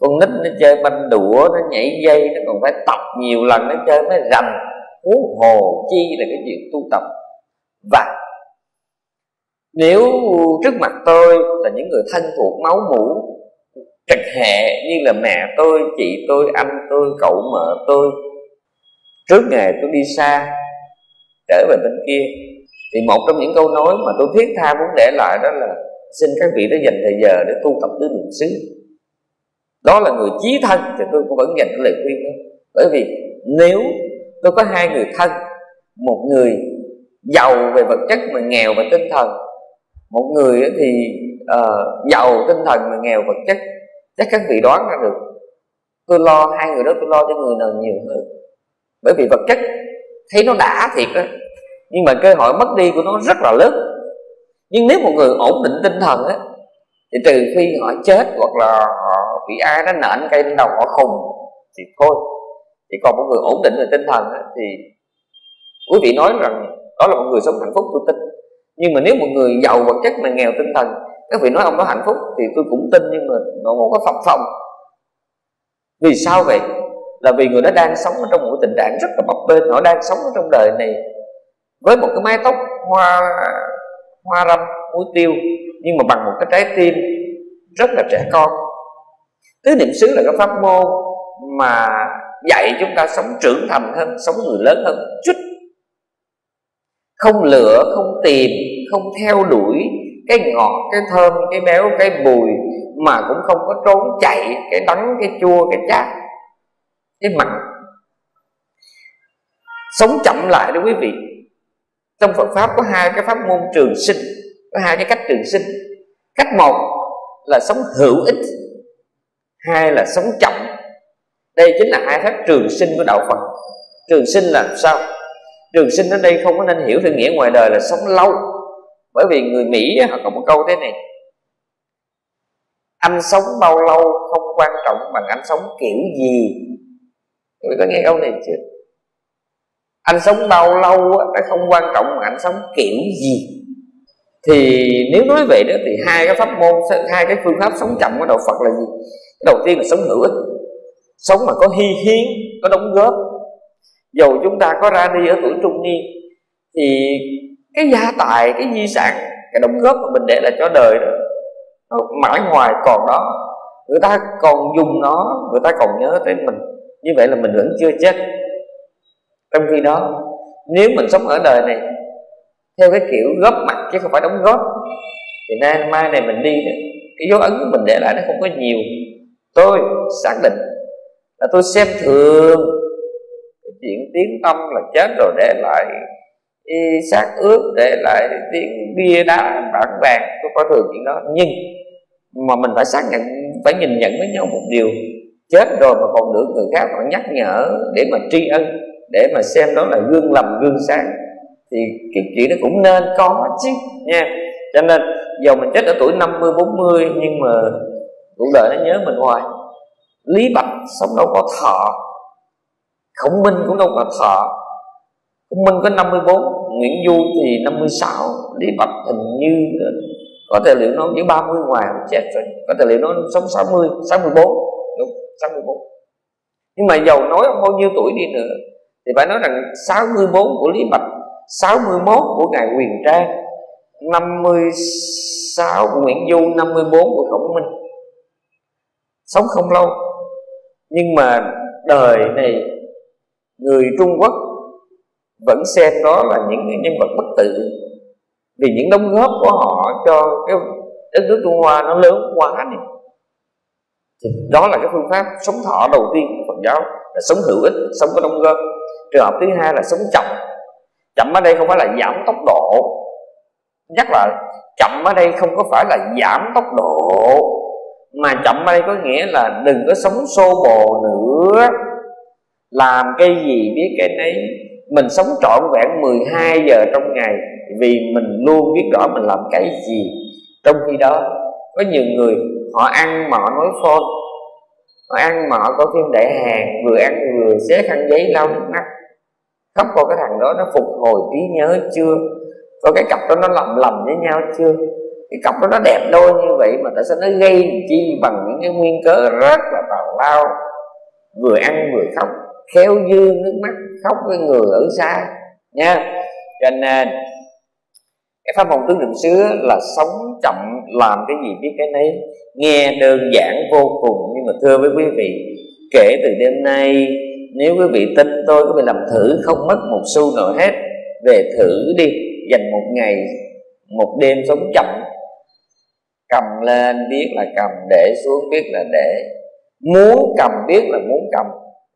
con nít nó chơi banh đũa, nó nhảy dây, nó còn phải tập nhiều lần nó chơi mới rành, huống hồ chi là cái chuyện tu tập. Và nếu trước mặt tôi là những người thân thuộc máu mủ trực hệ như là mẹ tôi, chị tôi, anh tôi, cậu mợ tôi, trước ngày tôi đi xa trở về bên kia, thì một trong những câu nói mà tôi thiết tha muốn để lại đó là xin các vị đã dành thời giờ để tu tập tứ niệm xứ. Đó là người chí thân thì tôi cũng vẫn dành lời khuyên đó. Bởi vì nếu tôi có hai người thân, một người giàu về vật chất mà nghèo về tinh thần, một người thì uh, giàu tinh thần mà nghèo vật chất, chắc các vị đoán ra được tôi lo hai người đó, tôi lo cho người nào nhiều hơn. Bởi vì vật chất thấy nó đã thiệt đó, nhưng mà cơ hội mất đi của nó rất là lớn. Nhưng nếu một người ổn định tinh thần á, thì trừ khi họ chết hoặc là họ bị ai đó nện cây lên đầu họ khùng thì thôi. Thì còn một người ổn định về tinh thần á, thì quý vị nói rằng đó là một người sống hạnh phúc, tôi tin. Nhưng mà nếu một người giàu vật chất mà nghèo tinh thần, các vị nói ông đó hạnh phúc thì tôi cũng tin, nhưng mà nó không có phập phồng. Vì sao vậy? Là vì người đó đang sống trong một tình trạng rất là bấp bênh. Họ đang sống trong đời này với một cái mái tóc hoa hoa râm muối tiêu, nhưng mà bằng một cái trái tim rất là trẻ con. Tứ niệm xứ là cái pháp môn mà dạy chúng ta sống trưởng thành hơn, sống người lớn hơn chút. Không lựa, không tìm, không theo đuổi cái ngọt, cái thơm, cái béo, cái bùi, mà cũng không có trốn chạy cái đắng, cái chua, cái chát, cái mặn. Sống chậm lại đó quý vị. Trong Phật Pháp có hai cái pháp môn trường sinh, có hai cái cách trường sinh. Cách một là sống hữu ích, hai là sống chậm. Đây chính là hai phép trường sinh của Đạo Phật. Trường sinh là sao? Trường sinh ở đây không có nên hiểu theo nghĩa ngoài đời là sống lâu. Bởi vì người Mỹ họ có một câu thế này: anh sống bao lâu không quan trọng bằng anh sống kiểu gì. Quý vị có nghe câu này chưa? Anh sống bao lâu nó không quan trọng bằng anh sống kiểu gì. Thì nếu nói vậy đó thì hai cái pháp môn, hai cái phương pháp sống chậm của Đạo Phật là gì? Cái đầu tiên là sống hữu ích, sống mà có hy hiến, có đóng góp. Dù chúng ta có ra đi ở tuổi trung niên thì cái gia tài, cái di sản, cái đóng góp mà mình để lại cho đời đó, nó mãi hoài còn đó. Người ta còn dùng nó, người ta còn nhớ tới mình. Như vậy là mình vẫn chưa chết. Trong khi đó, nếu mình sống ở đời này theo cái kiểu góp mặt chứ không phải đóng góp, thì nay mai này mình đi, cái dấu ấn của mình để lại nó không có nhiều. Tôi xác định là tôi xem thường cái chuyện tiếng tâm là chết rồi để lại xác ướp, để lại tiếng bia đá bản vàng, tôi coi thường chuyện đó. Nhưng mà mình phải xác nhận, phải nhìn nhận với nhau một điều: chết rồi mà còn được người khác còn nhắc nhở để mà tri ân, để mà xem đó là gương lầm gương sáng, thì cái chuyện nó cũng nên có chứ nha. Cho nên dù mình chết ở tuổi năm mươi, bốn mươi nhưng mà cuộc đời nó nhớ mình hoài. Lý Bạch sống đâu có thọ, Khổng Minh cũng đâu có thọ. Khổng Minh có năm mươi bốn, Nguyễn Du thì năm mươi sáu, Lý Bạch hình như có tài liệu nói chỉ ba mươi ngoài chết rồi, có tài liệu nói sống sáu mươi, sáu mươi bốn, đúng, sáu mươi bốn. Nhưng mà dầu nói ông bao nhiêu tuổi đi nữa thì phải nói rằng sáu mươi bốn của Lý Bạch, sáu mươi mốt của Ngài Quyền Trang, năm mươi sáu của Nguyễn Du, năm mươi bốn của Khổng Minh. Sống không lâu. Nhưng mà đời này người Trung Quốc vẫn xem đó là những nhân vật bất tử, vì những đóng góp của họ cho cái đất nước Trung Hoa nó lớn quá này. Thì đó là cái phương pháp sống thọ đầu tiên của Phật giáo, là sống hữu ích, sống có đóng góp. Trường hợp thứ hai là sống chậm. Chậm ở đây không phải là giảm tốc độ. Nhắc lại, chậm ở đây không có phải là giảm tốc độ, mà chậm ở đây có nghĩa là đừng có sống xô bồ nữa. Làm cái gì biết cái nấy. Mình sống trọn vẹn mười hai giờ trong ngày vì mình luôn biết rõ mình làm cái gì. Trong khi đó có nhiều người họ ăn mà họ nói phone, họ ăn mà họ có phim đại Hàn, vừa ăn vừa xé khăn giấy lau nước mắt, khóc coi cái thằng đó nó phục hồi trí nhớ chưa, coi cái cặp đó nó lầm lầm với nhau chưa, cái cặp đó nó đẹp đôi như vậy mà tại sao nó gây chi bằng những cái nguyên cớ rất là tào lao. Vừa ăn vừa khóc, khéo dư nước mắt khóc với người ở xa nha. Cho nên cái pháp môn tứ niệm xứ là sống chậm, làm cái gì biết cái nấy. Nghe đơn giản vô cùng, nhưng mà thưa với quý vị, kể từ đêm nay nếu quý vị tin tôi, quý vị làm thử không mất một xu nào hết, về thử đi, dành một ngày một đêm sống chậm. Cầm lên biết là cầm, để xuống biết là để, muốn cầm biết là muốn cầm,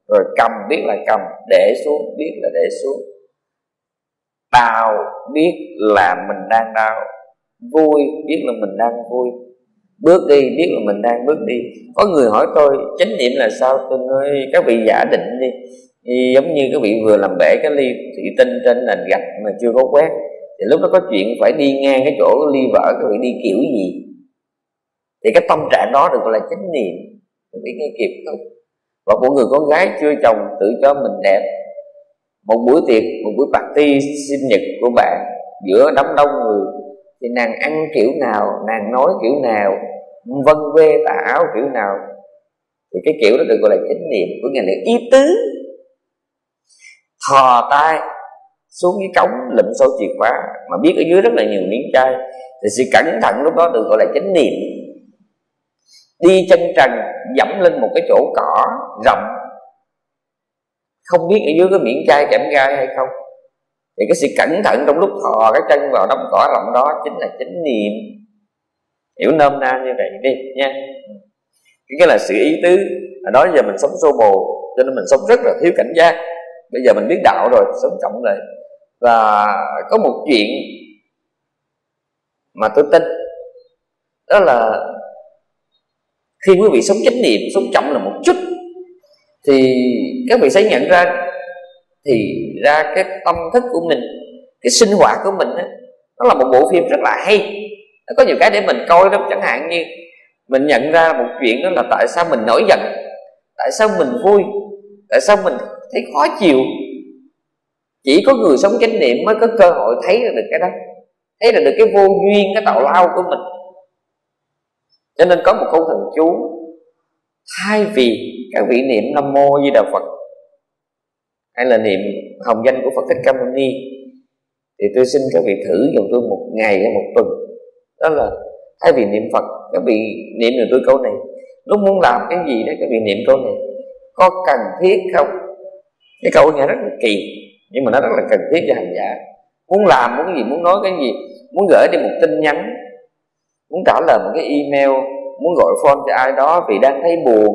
rồi cầm biết là cầm, để xuống biết là để xuống. Đau biết là mình đang đau, vui biết là mình đang vui, bước đi biết là mình đang bước đi. Có người hỏi tôi chánh niệm là sao, tôi nói các vị giả định đi, thì giống như các vị vừa làm bể cái ly thủy tinh trên nền gạch mà chưa có quét, thì lúc đó có chuyện phải đi ngang cái chỗ ly vỡ, các vị đi kiểu gì? Thì cái tâm trạng đó được gọi là chánh niệm. Các vị nghe kịp không? Và của người con gái chưa chồng tự cho mình đẹp, một buổi tiệc, một buổi party sinh nhật của bạn giữa đám đông người, thì nàng ăn kiểu nào, nàng nói kiểu nào, vân vê tà áo kiểu nào, thì cái kiểu đó được gọi là chánh niệm. Của ngài là ý tứ. Thò tay xuống cái cống lụm xô chìa khóa mà biết ở dưới rất là nhiều miếng chai, thì sự cẩn thận lúc đó được gọi là chánh niệm. Đi chân trần dẫm lên một cái chỗ cỏ rậm không biết ở dưới có miệng chai chạm gai hay không. Thì cái sự cẩn thận trong lúc thò cái chân vào đống cỏ rộng đó chính là chánh niệm. Hiểu nôm na như vậy đi nha. Cái là sự ý tứ. Đó giờ mình sống xô bồ cho nên mình sống rất là thiếu cảnh giác. Bây giờ mình biết đạo rồi, sống trọng lại. Và có một chuyện mà tôi tin, đó là khi quý vị sống chánh niệm, sống trọng là một chút, thì các vị sẽ nhận ra, thì ra cái tâm thức của mình, cái sinh hoạt của mình đó, nó là một bộ phim rất là hay. Nó có nhiều cái để mình coi lắm. Chẳng hạn như mình nhận ra một chuyện, đó là tại sao mình nổi giận, tại sao mình vui, tại sao mình thấy khó chịu. Chỉ có người sống chánh niệm mới có cơ hội thấy được cái đó, thấy được cái vô duyên, cái tào lao của mình. Cho nên có một câu thần chú, thay vì các vị niệm Nam-mô-di-đà-phật hay là niệm hồng danh của Phật Thích Ca Mâu Ni, thì tôi xin các vị thử dùng tôi một ngày hay một tuần. Đó là thay vì niệm Phật, các vị niệm được tôi câu này. Lúc muốn làm cái gì đó, các vị niệm câu này. Có cần thiết không? Cái câu nghe rất là kỳ, nhưng mà nó rất là cần thiết cho hành giả. Muốn làm muốn gì, muốn nói cái gì, muốn gửi đi một tin nhắn, muốn trả lời một cái email, muốn gọi phone cho ai đó vì đang thấy buồn,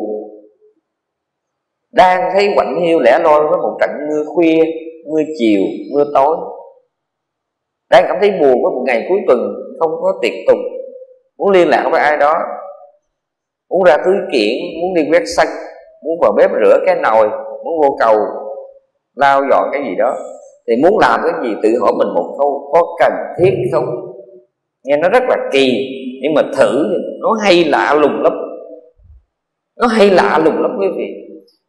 đang thấy quạnh hiu lẻ loi với một trận mưa khuya, mưa chiều, mưa tối, đang cảm thấy buồn với một ngày cuối tuần không có tiệc tùng, muốn liên lạc với ai đó, muốn ra tứ kiện, muốn đi quét sân, muốn vào bếp rửa cái nồi, muốn vô cầu lau dọn cái gì đó. Thì muốn làm cái gì tự hỏi mình một câu, có cần thiết không? Nghe nó rất là kỳ, nhưng mà thử nó hay lạ lùng lắm. Nó hay lạ lùng lắm quý vị.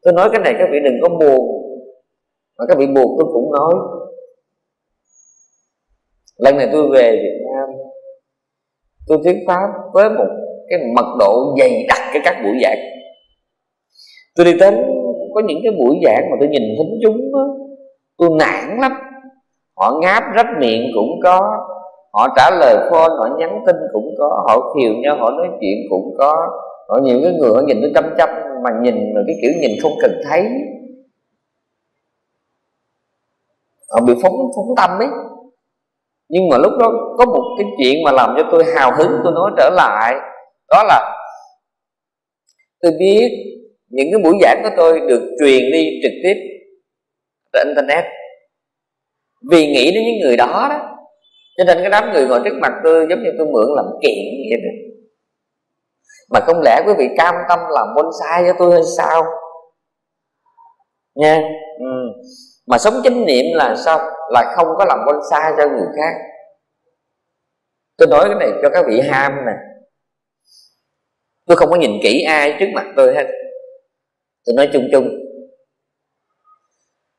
Tôi nói cái này các vị đừng có buồn, mà các vị buồn tôi cũng nói. Lần này tôi về Việt Nam, tôi thuyết pháp với một cái mật độ dày đặc cái các buổi giảng. Tôi đi đến có những cái buổi giảng mà tôi nhìn thính chúng đó, tôi nản lắm. Họ ngáp rách miệng cũng có, họ trả lời phone, họ nhắn tin cũng có, họ khiều nhau, họ nói chuyện cũng có. Họ nhiều cái người họ nhìn tôi chăm chăm, mà nhìn là cái kiểu nhìn không cần thấy. Họ bị phóng, phóng tâm ấy. Nhưng mà lúc đó có một cái chuyện mà làm cho tôi hào hứng, tôi nói trở lại. Đó là tôi biết những cái buổi giảng của tôi được truyền đi trực tiếp trên internet. Vì nghĩ đến những người đó đó, cho nên cái đám người ngồi trước mặt tôi giống như tôi mượn làm kiện vậy đó. Mà không lẽ quý vị cam tâm làm bonsai cho tôi hay sao? Nha. Ừ. Mà sống chánh niệm là sao? Là không có làm bonsai cho người khác. Tôi nói cái này cho các vị ham nè. Tôi không có nhìn kỹ ai trước mặt tôi hết. Tôi nói chung chung.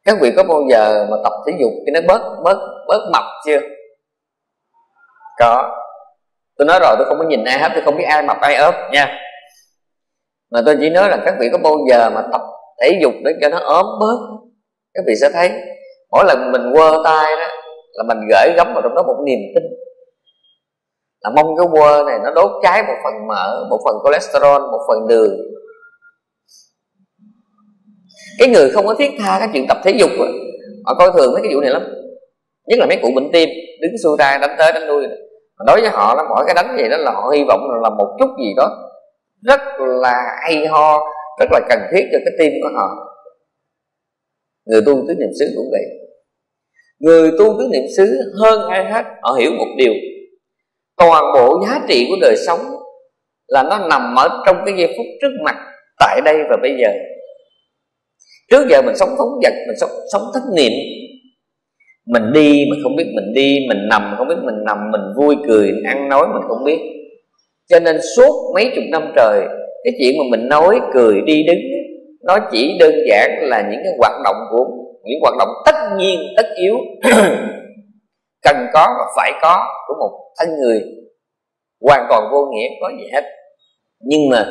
Các vị có bao giờ mà tập thể dục cho nó bớt bớt bớt mập chưa? Có. Tôi nói rồi, tôi không có nhìn ai hết, tôi không biết ai mập ai ốm nha. Mà tôi chỉ nói là các vị có bao giờ mà tập thể dục để cho nó ốm bớt, các vị sẽ thấy mỗi lần mình quơ tay đó là mình gửi gắm vào trong đó một niềm tin là mong cái quơ này nó đốt cháy một phần mỡ, một phần cholesterol, một phần đường. Cái người không có thiết tha cái chuyện tập thể dục đó, họ coi thường mấy cái vụ này lắm, nhất là mấy cụ bệnh tim đứng xuôi tay đánh tới đánh lui. Đối với họ là mỗi cái đánh vậy đó là họ hy vọng là một chút gì đó rất là hay ho, rất là cần thiết cho cái tim của họ. Người tu tứ niệm xứ cũng vậy. Người tu tứ niệm xứ hơn ai hết, họ hiểu một điều, toàn bộ giá trị của đời sống là nó nằm ở trong cái giây phút trước mặt, tại đây và bây giờ. Trước giờ mình sống phóng dật, mình sống, sống thất niệm. Mình đi mà không biết mình đi, mình nằm không biết mình nằm, mình vui cười, mình ăn nói mình không biết. Cho nên suốt mấy chục năm trời, cái chuyện mà mình nói, cười, đi, đứng, nó chỉ đơn giản là những cái hoạt động của những hoạt động tất nhiên, tất yếu cần có và phải có của một thân người, hoàn toàn vô nghĩa, có gì hết. Nhưng mà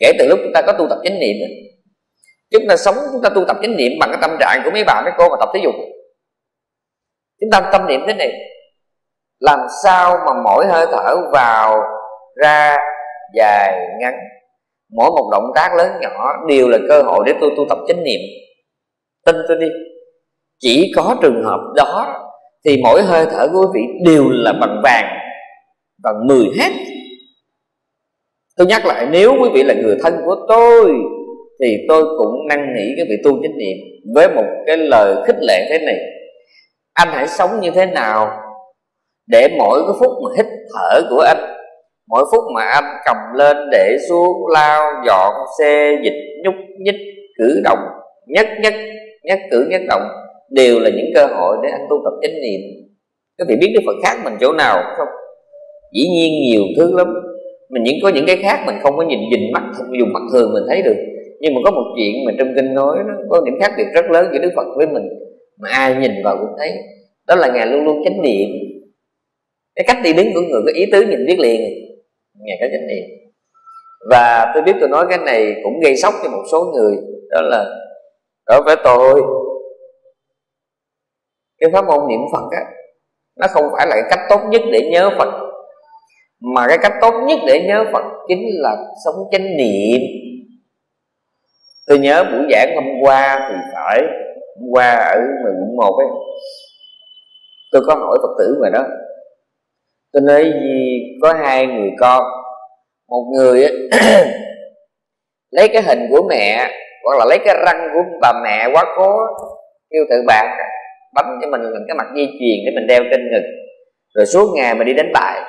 kể từ lúc chúng ta có tu tập chánh niệm, chúng ta sống, chúng ta tu tập chánh niệm bằng cái tâm trạng của mấy bà mấy cô mà tập thể dục. Chúng ta tâm niệm thế này, làm sao mà mỗi hơi thở vào, ra, dài, ngắn, mỗi một động tác lớn nhỏ đều là cơ hội để tôi tu tập chánh niệm. tin tôi đi. Chỉ có trường hợp đó thì mỗi hơi thở của quý vị đều là bằng vàng, bằng mười hét. Tôi nhắc lại, nếu quý vị là người thân của tôi thì tôi cũng năn nỉ cái vị tu chánh niệm với một cái lời khích lệ thế này: anh hãy sống như thế nào để mỗi cái phút mà hít thở của anh, mỗi phút mà anh cầm lên để xuống, lao dọn, xê dịch, nhúc nhích, cử động, nhất nhất nhất cử nhất động đều là những cơ hội để anh tu tập chánh niệm. Có thể biết Đức Phật khác mình chỗ nào không? Dĩ nhiên nhiều thứ lắm, mình những có những cái khác mình không có nhìn nhìn mắt, không dùng mắt thường mình thấy được. Nhưng mà có một chuyện mình trong kinh nói, nó có điểm khác biệt rất lớn giữa Đức Phật với mình mà ai nhìn vào cũng thấy, đó là Ngài luôn luôn chánh niệm. Cái cách đi đứng của người có ý tứ nhìn biết liền Ngài có chánh niệm. Và tôi biết tôi nói cái này cũng gây sốc cho một số người, đó là đối với tôi cái pháp môn niệm Phật á, nó không phải là cái cách tốt nhất để nhớ Phật, mà cái cách tốt nhất để nhớ Phật chính là sống chánh niệm. Tôi nhớ buổi giảng hôm qua thì phải, hôm qua ở quận một ấy, tôi có hỏi Phật tử ngoài đó, tôi nói có hai người con, một người lấy cái hình của mẹ hoặc là lấy cái răng của bà mẹ quá cố, kêu tự bạc bấm cho mình làm cái mặt dây chuyền để mình đeo trên ngực, rồi suốt ngày mình đi đánh bài,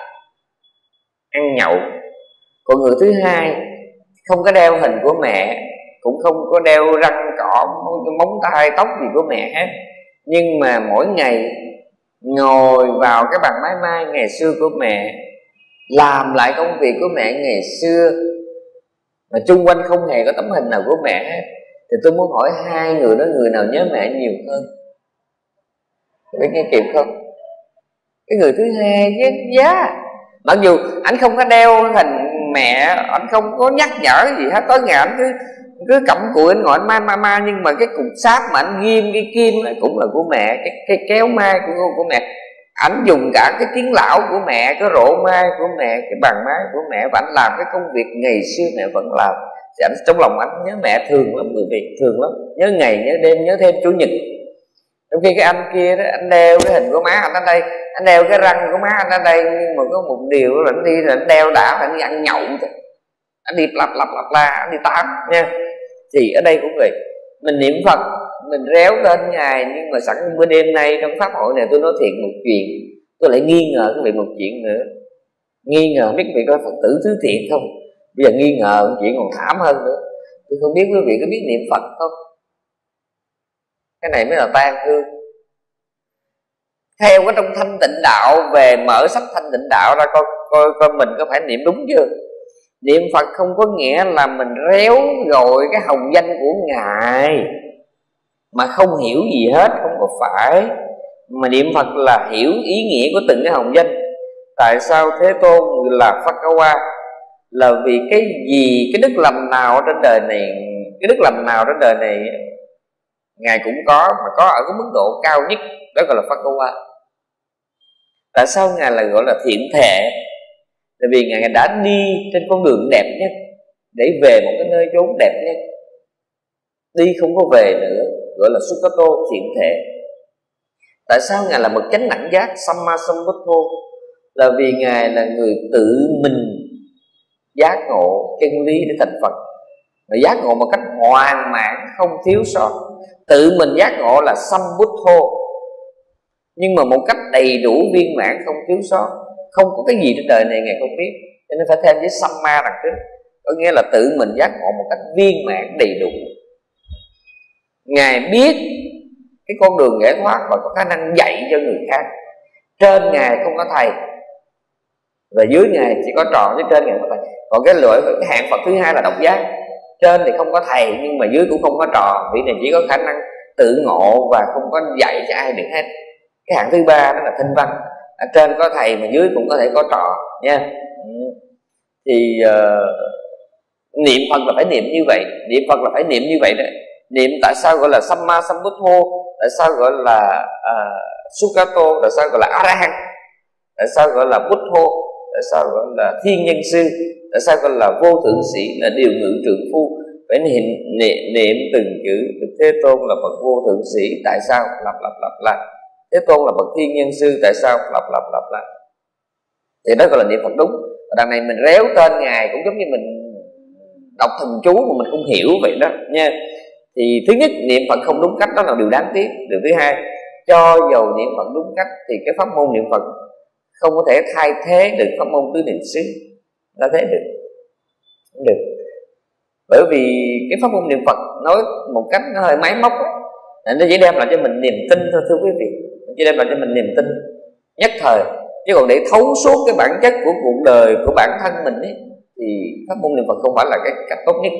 ăn nhậu. Còn người thứ hai không có đeo hình của mẹ, cũng không có đeo răng cỏ móng tay tóc gì của mẹ hết, nhưng mà mỗi ngày ngồi vào cái bàn máy may ngày xưa của mẹ, làm lại công việc của mẹ ngày xưa, mà chung quanh không hề có tấm hình nào của mẹ hết. Thì tôi muốn hỏi hai người đó, người nào nhớ mẹ nhiều hơn? Biết nghe kịp không? Cái người thứ hai chứ giá, mặc dù anh không có đeo hình mẹ, anh không có nhắc nhở gì hết, tối ngày anh cứ cứ cặm cụi anh ngồi anh mai ma ma, nhưng mà cái cục sáp mà anh ghim cái kim cũng là của mẹ, cái, cái kéo mai của của mẹ, anh dùng cả cái tiếng lão của mẹ, cái rổ mai của mẹ, cái bàn máy của mẹ, và anh làm cái công việc ngày xưa mẹ vẫn làm. Thì anh trong lòng anh nhớ mẹ thường lắm, người Việt thường lắm, nhớ ngày nhớ đêm, nhớ thêm chủ nhật. Trong khi cái anh kia đó, anh đeo cái hình của má anh ở đây, anh đeo cái răng của má anh ở đây, nhưng mà có một điều là anh đi là anh đeo đã, anh đi ăn nhậu thôi, anh đi lặp lặp lặp la, anh đi tám nha. Thì ở đây cũng vậy, mình niệm Phật, mình réo lên Ngài, nhưng mà sẵn bữa đêm nay trong pháp hội này tôi nói thiệt một chuyện, tôi lại nghi ngờ quý vị một chuyện nữa, nghi ngờ biết quý vị có Phật tử thứ thiện không? Bây giờ nghi ngờ một chuyện còn thảm hơn nữa, tôi không biết quý vị có biết niệm Phật không. Cái này mới là tan thương. Theo cái trong Thanh Tịnh Đạo, về mở sách Thanh Tịnh Đạo ra coi, coi, coi mình có phải niệm đúng chưa. Niệm Phật không có nghĩa là mình réo gọi cái hồng danh của Ngài mà không hiểu gì hết, không có phải. Mà niệm Phật là hiểu ý nghĩa của từng cái hồng danh. Tại sao Thế Tôn là Phật Qua? Là vì cái gì, cái đức làm nào trên đời này, cái đức làm nào trên đời này Ngài cũng có, mà có ở cái mức độ cao nhất, đó gọi là Phật Qua. Tại sao Ngài là gọi là thiện thệ? Tại vì Ngài đã đi trên con đường đẹp nhất để về một cái nơi chốn đẹp nhất, đi không có về nữa, gọi là Sugato, thiện thể. Tại sao Ngài là bậc chánh đẳng giác, Samma Sambuddho? Là vì Ngài là người tự mình giác ngộ chân lý để thành Phật, và giác ngộ một cách hoàn mãn không thiếu sót. Tự mình giác ngộ là Sambuddho, nhưng mà một cách đầy đủ viên mãn không thiếu sót. Không có cái gì trên đời này Ngài không biết, cho nên phải thêm với Samma đằng trước, có nghĩa là tự mình giác ngộ một cách viên mãn đầy đủ. Ngài biết cái con đường giải thoát và có khả năng dạy cho người khác. Trên Ngài không có thầy, và dưới Ngài chỉ có trò, chứ trên Ngài không có thầy. Còn cái loại cái hạng Phật thứ hai là độc giác, trên thì không có thầy nhưng mà dưới cũng không có trò, vị này chỉ có khả năng tự ngộ và không có dạy cho ai được hết. Cái hạng thứ ba đó là Thanh Văn, ở trên có thầy mà dưới cũng có thể có trò nha. Thì uh, niệm Phật là phải niệm như vậy, niệm Phật là phải niệm như vậy đấy. Niệm tại sao gọi là Samma Sambuddho, tại sao gọi là uh, Sugato, tại sao gọi là Arahan, tại sao gọi là Buto, tại sao gọi là Thiên Nhân Sư, tại sao gọi là Vô Thượng Sĩ, là Điều Ngự Trưởng Phu. phải niệm, niệm, niệm từng chữ. Thế Tôn là bậc vô thượng sĩ, tại sao? Lặp lặp lặp lặp. Thế Tôn là bậc thiên nhân sư, tại sao? Lặp lặp lặp lặp. Thì đó gọi là niệm Phật đúng. Và đằng này mình réo tên Ngài cũng giống như mình đọc thần chú mà mình không hiểu vậy đó nha. Thì thứ nhất, niệm Phật không đúng cách, đó là điều đáng tiếc. Điều thứ hai, cho dầu niệm Phật đúng cách thì cái pháp môn niệm Phật không có thể thay thế được pháp môn tứ niệm xứ. Đã thế được không? Được. Bởi vì cái pháp môn niệm Phật nói một cách nó hơi máy móc đó. Nó chỉ đem lại cho mình niềm tin thôi thưa quý vị. Nó chỉ đem lại cho mình niềm tin nhất thời, chứ còn để thấu suốt cái bản chất của cuộc đời, của bản thân mình ấy, thì pháp môn niệm Phật không phải là cái cách tốt nhất.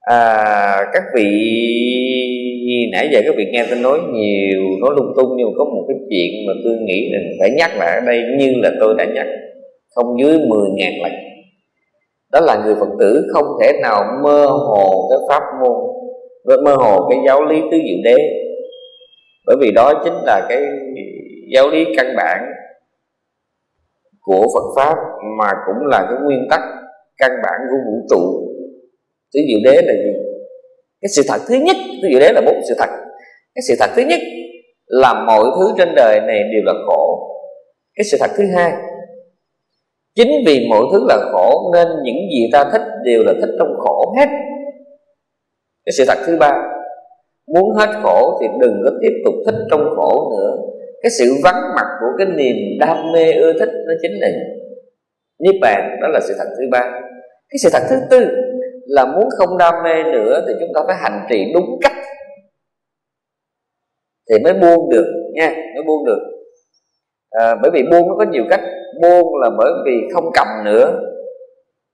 À, các vị nãy giờ các vị nghe tôi nói nhiều, nói lung tung, nhưng có một cái chuyện mà tôi nghĩ mình phải nhắc lại ở đây, như là tôi đã nhắc không dưới mười ngàn lần. Đó là người Phật tử không thể nào mơ hồ cái pháp môn, mơ hồ cái giáo lý tứ diệu đế. Bởi vì đó chính là cái giáo lý căn bản của Phật Pháp, mà cũng là cái nguyên tắc căn bản của vũ trụ. Tứ diệu đế là gì? Cái sự thật thứ nhất, tứ diệu đế là bốn sự thật. Cái sự thật thứ nhất là mọi thứ trên đời này đều là khổ. Cái sự thật thứ hai, chính vì mọi thứ là khổ nên những gì ta thích đều là thích trong khổ hết. Cái sự thật thứ ba, muốn hết khổ thì đừng có tiếp tục thích trong khổ nữa. Cái sự vắng mặt của cái niềm đam mê ưa thích nó chính là Niết Bàn, đó là sự thật thứ ba. Cái sự thật thứ tư là muốn không đam mê nữa thì chúng ta phải hành trì đúng cách thì mới buông được nha, mới buông được. À, bởi vì buông nó có nhiều cách. Buông là bởi vì không cầm nữa,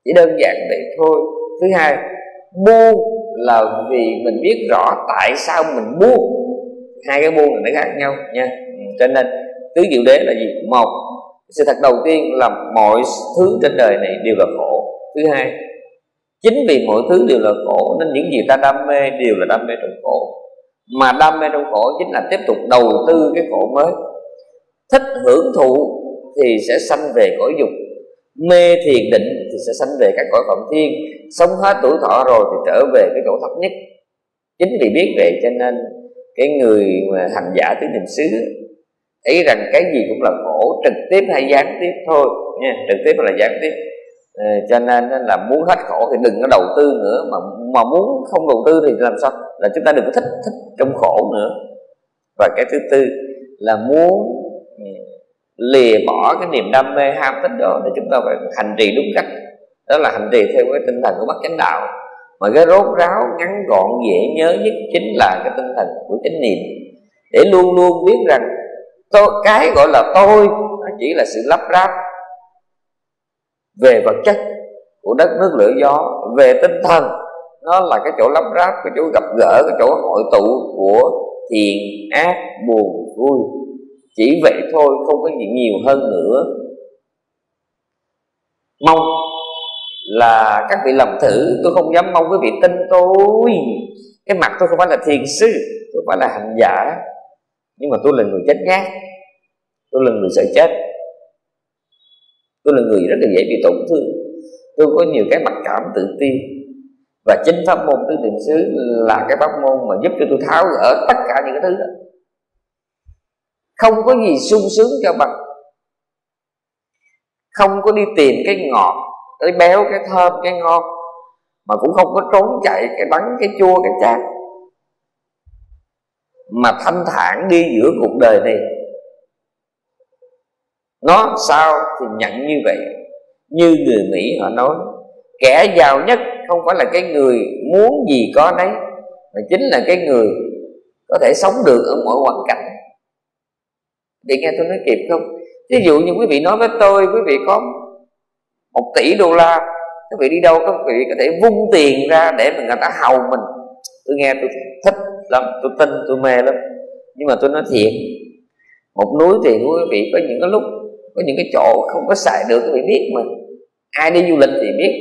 chỉ đơn giản vậy thôi. Thứ hai, buông là vì mình biết rõ tại sao mình buông. Hai cái buông này nó khác nhau nha. Cho nên tứ diệu đế là gì? Một, sự thật đầu tiên là mọi thứ trên đời này đều là khổ. Thứ hai, chính vì mọi thứ đều là khổ nên những gì ta đam mê đều là đam mê trong khổ. Mà đam mê trong khổ chính là tiếp tục đầu tư cái khổ mới. Thích hưởng thụ thì sẽ sanh về cõi dục, mê thiền định thì sẽ sanh về các cõi phạm thiên, sống hết tuổi thọ rồi thì trở về cái chỗ thấp nhất. Chính vì biết vậy cho nên cái người mà hành giả tứ niệm xứ ý rằng cái gì cũng là khổ, trực tiếp hay gián tiếp thôi nha, trực tiếp hay là gián tiếp. À, cho nên là muốn hết khổ thì đừng có đầu tư nữa, mà mà muốn không đầu tư thì làm sao? Là chúng ta đừng có thích thích trong khổ nữa. Và cái thứ tư là muốn lìa bỏ cái niềm đam mê ham thích đó, để chúng ta phải hành trì đúng cách, đó là hành trì theo cái tinh thần của Bát Chánh Đạo. Mà cái rốt ráo ngắn gọn dễ nhớ nhất chính là cái tinh thần của chánh niệm, để luôn luôn biết rằng tôi, cái gọi là tôi nó chỉ là sự lắp ráp về vật chất của đất nước lửa gió, về tinh thần nó là cái chỗ lắp ráp, cái chỗ gặp gỡ, cái chỗ hội tụ của thiện ác buồn vui, chỉ vậy thôi, không có gì nhiều hơn nữa. Mong là các vị làm thử. Tôi không dám mong quý vị tin tôi, cái mặt tôi không phải là thiền sư, tôi phải là hành giả, nhưng mà tôi là người chết nhát, tôi là người sợ chết, tôi là người rất là dễ bị tổn thương, tôi có nhiều cái mặc cảm tự ti. Và chính pháp môn tứ niệm xứ là cái pháp môn mà giúp cho tôi tháo gỡ tất cả những cái thứ đó. Không có gì sung sướng cho bằng không có đi tìm cái ngọt, cái béo, cái thơm, cái ngon, mà cũng không có trốn chạy cái đắng, cái chua, cái chát, mà thanh thản đi giữa cuộc đời này. Nó sao thì nhận như vậy. Như người Mỹ họ nói, kẻ giàu nhất không phải là cái người muốn gì có nấy, mà chính là cái người có thể sống được ở mọi hoàn cảnh. Để nghe tôi nói kịp không? Ví dụ như quý vị nói với tôi, quý vị có một tỷ đô la, quý vị đi đâu các vị có thể vung tiền ra để mà người ta hầu mình. Tôi nghe tôi thích lắm, tôi tin, tôi mê lắm. Nhưng mà tôi nói thiệt, một núi tiền của quý vị có những cái lúc, có những cái chỗ không có xài được, quý vị biết mà. Ai đi du lịch thì biết.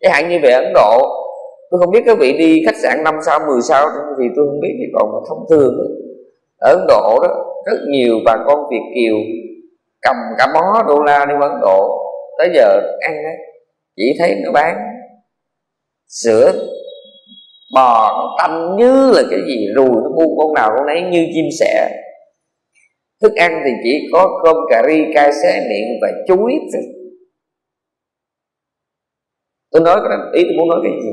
Chẳng hạn như về Ấn Độ, tôi không biết các vị đi khách sạn năm sao, mười sao thì tôi không biết, thì còn mà thông thường ở Ấn Độ đó, rất nhiều bà con Việt kiều cầm cả bó đô la đi Ấn Độ, tới giờ ăn ấy, chỉ thấy nó bán sữa bò tanh như là cái gì, rùi nó bu con nào con nấy như chim sẻ. Thức ăn thì chỉ có cơm cà ri, cay xé miệng và chuối. Tôi nói cái ý tôi muốn nói cái gì,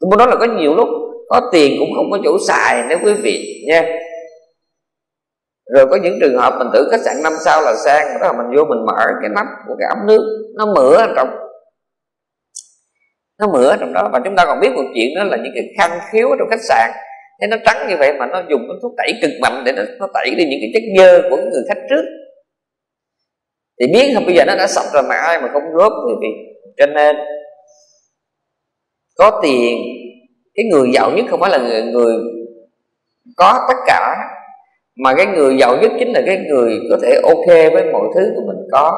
tôi muốn nói là có nhiều lúc có tiền cũng không có chỗ xài nếu quý vị nha. Rồi có những trường hợp mình tưởng khách sạn năm sao là sang, đó là mình vô mình mở cái nắp của cái ống nước, nó mửa ở trong, nó mửa ở trong đó. Và chúng ta còn biết một chuyện đó là những cái khăn khiếu ở trong khách sạn, thế nó trắng như vậy mà nó dùng cái thuốc tẩy cực mạnh để nó, nó tẩy đi những cái chất dơ của người khách trước. Thì biết không, bây giờ nó đã sập rồi mà ai mà không góp người Việt. Cho nên có tiền, cái người giàu nhất không phải là người, người có tất cả, mà cái người giàu nhất chính là cái người có thể ok với mọi thứ của mình có.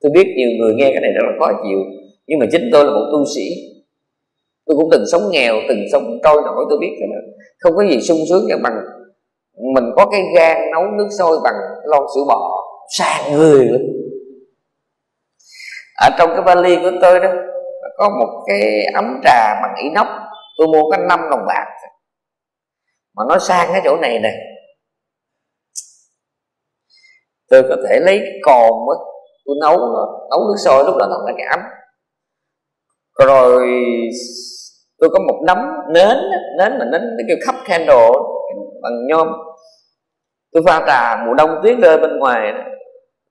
Tôi biết nhiều người nghe cái này rất là khó chịu, nhưng mà chính tôi là một tu sĩ, tôi cũng từng sống nghèo, từng sống trôi nổi, tôi biết cái này không có gì sung sướng như bằng mình có cái gan nấu nước sôi bằng lon sữa bò sang người. Ở trong cái vali của tôi đó có một cái ấm trà bằng inox, tôi mua có năm đồng bạc mà nó sang cái chỗ này nè. Tôi có thể lấy cái cồn á, tôi nấu nấu nước sôi, lúc đó nó là cái ấm. Rồi tôi có một nấm nến, nến mà nến nó kêu cup candle bằng nhôm. Tôi pha trà mùa đông tuyết rơi bên ngoài,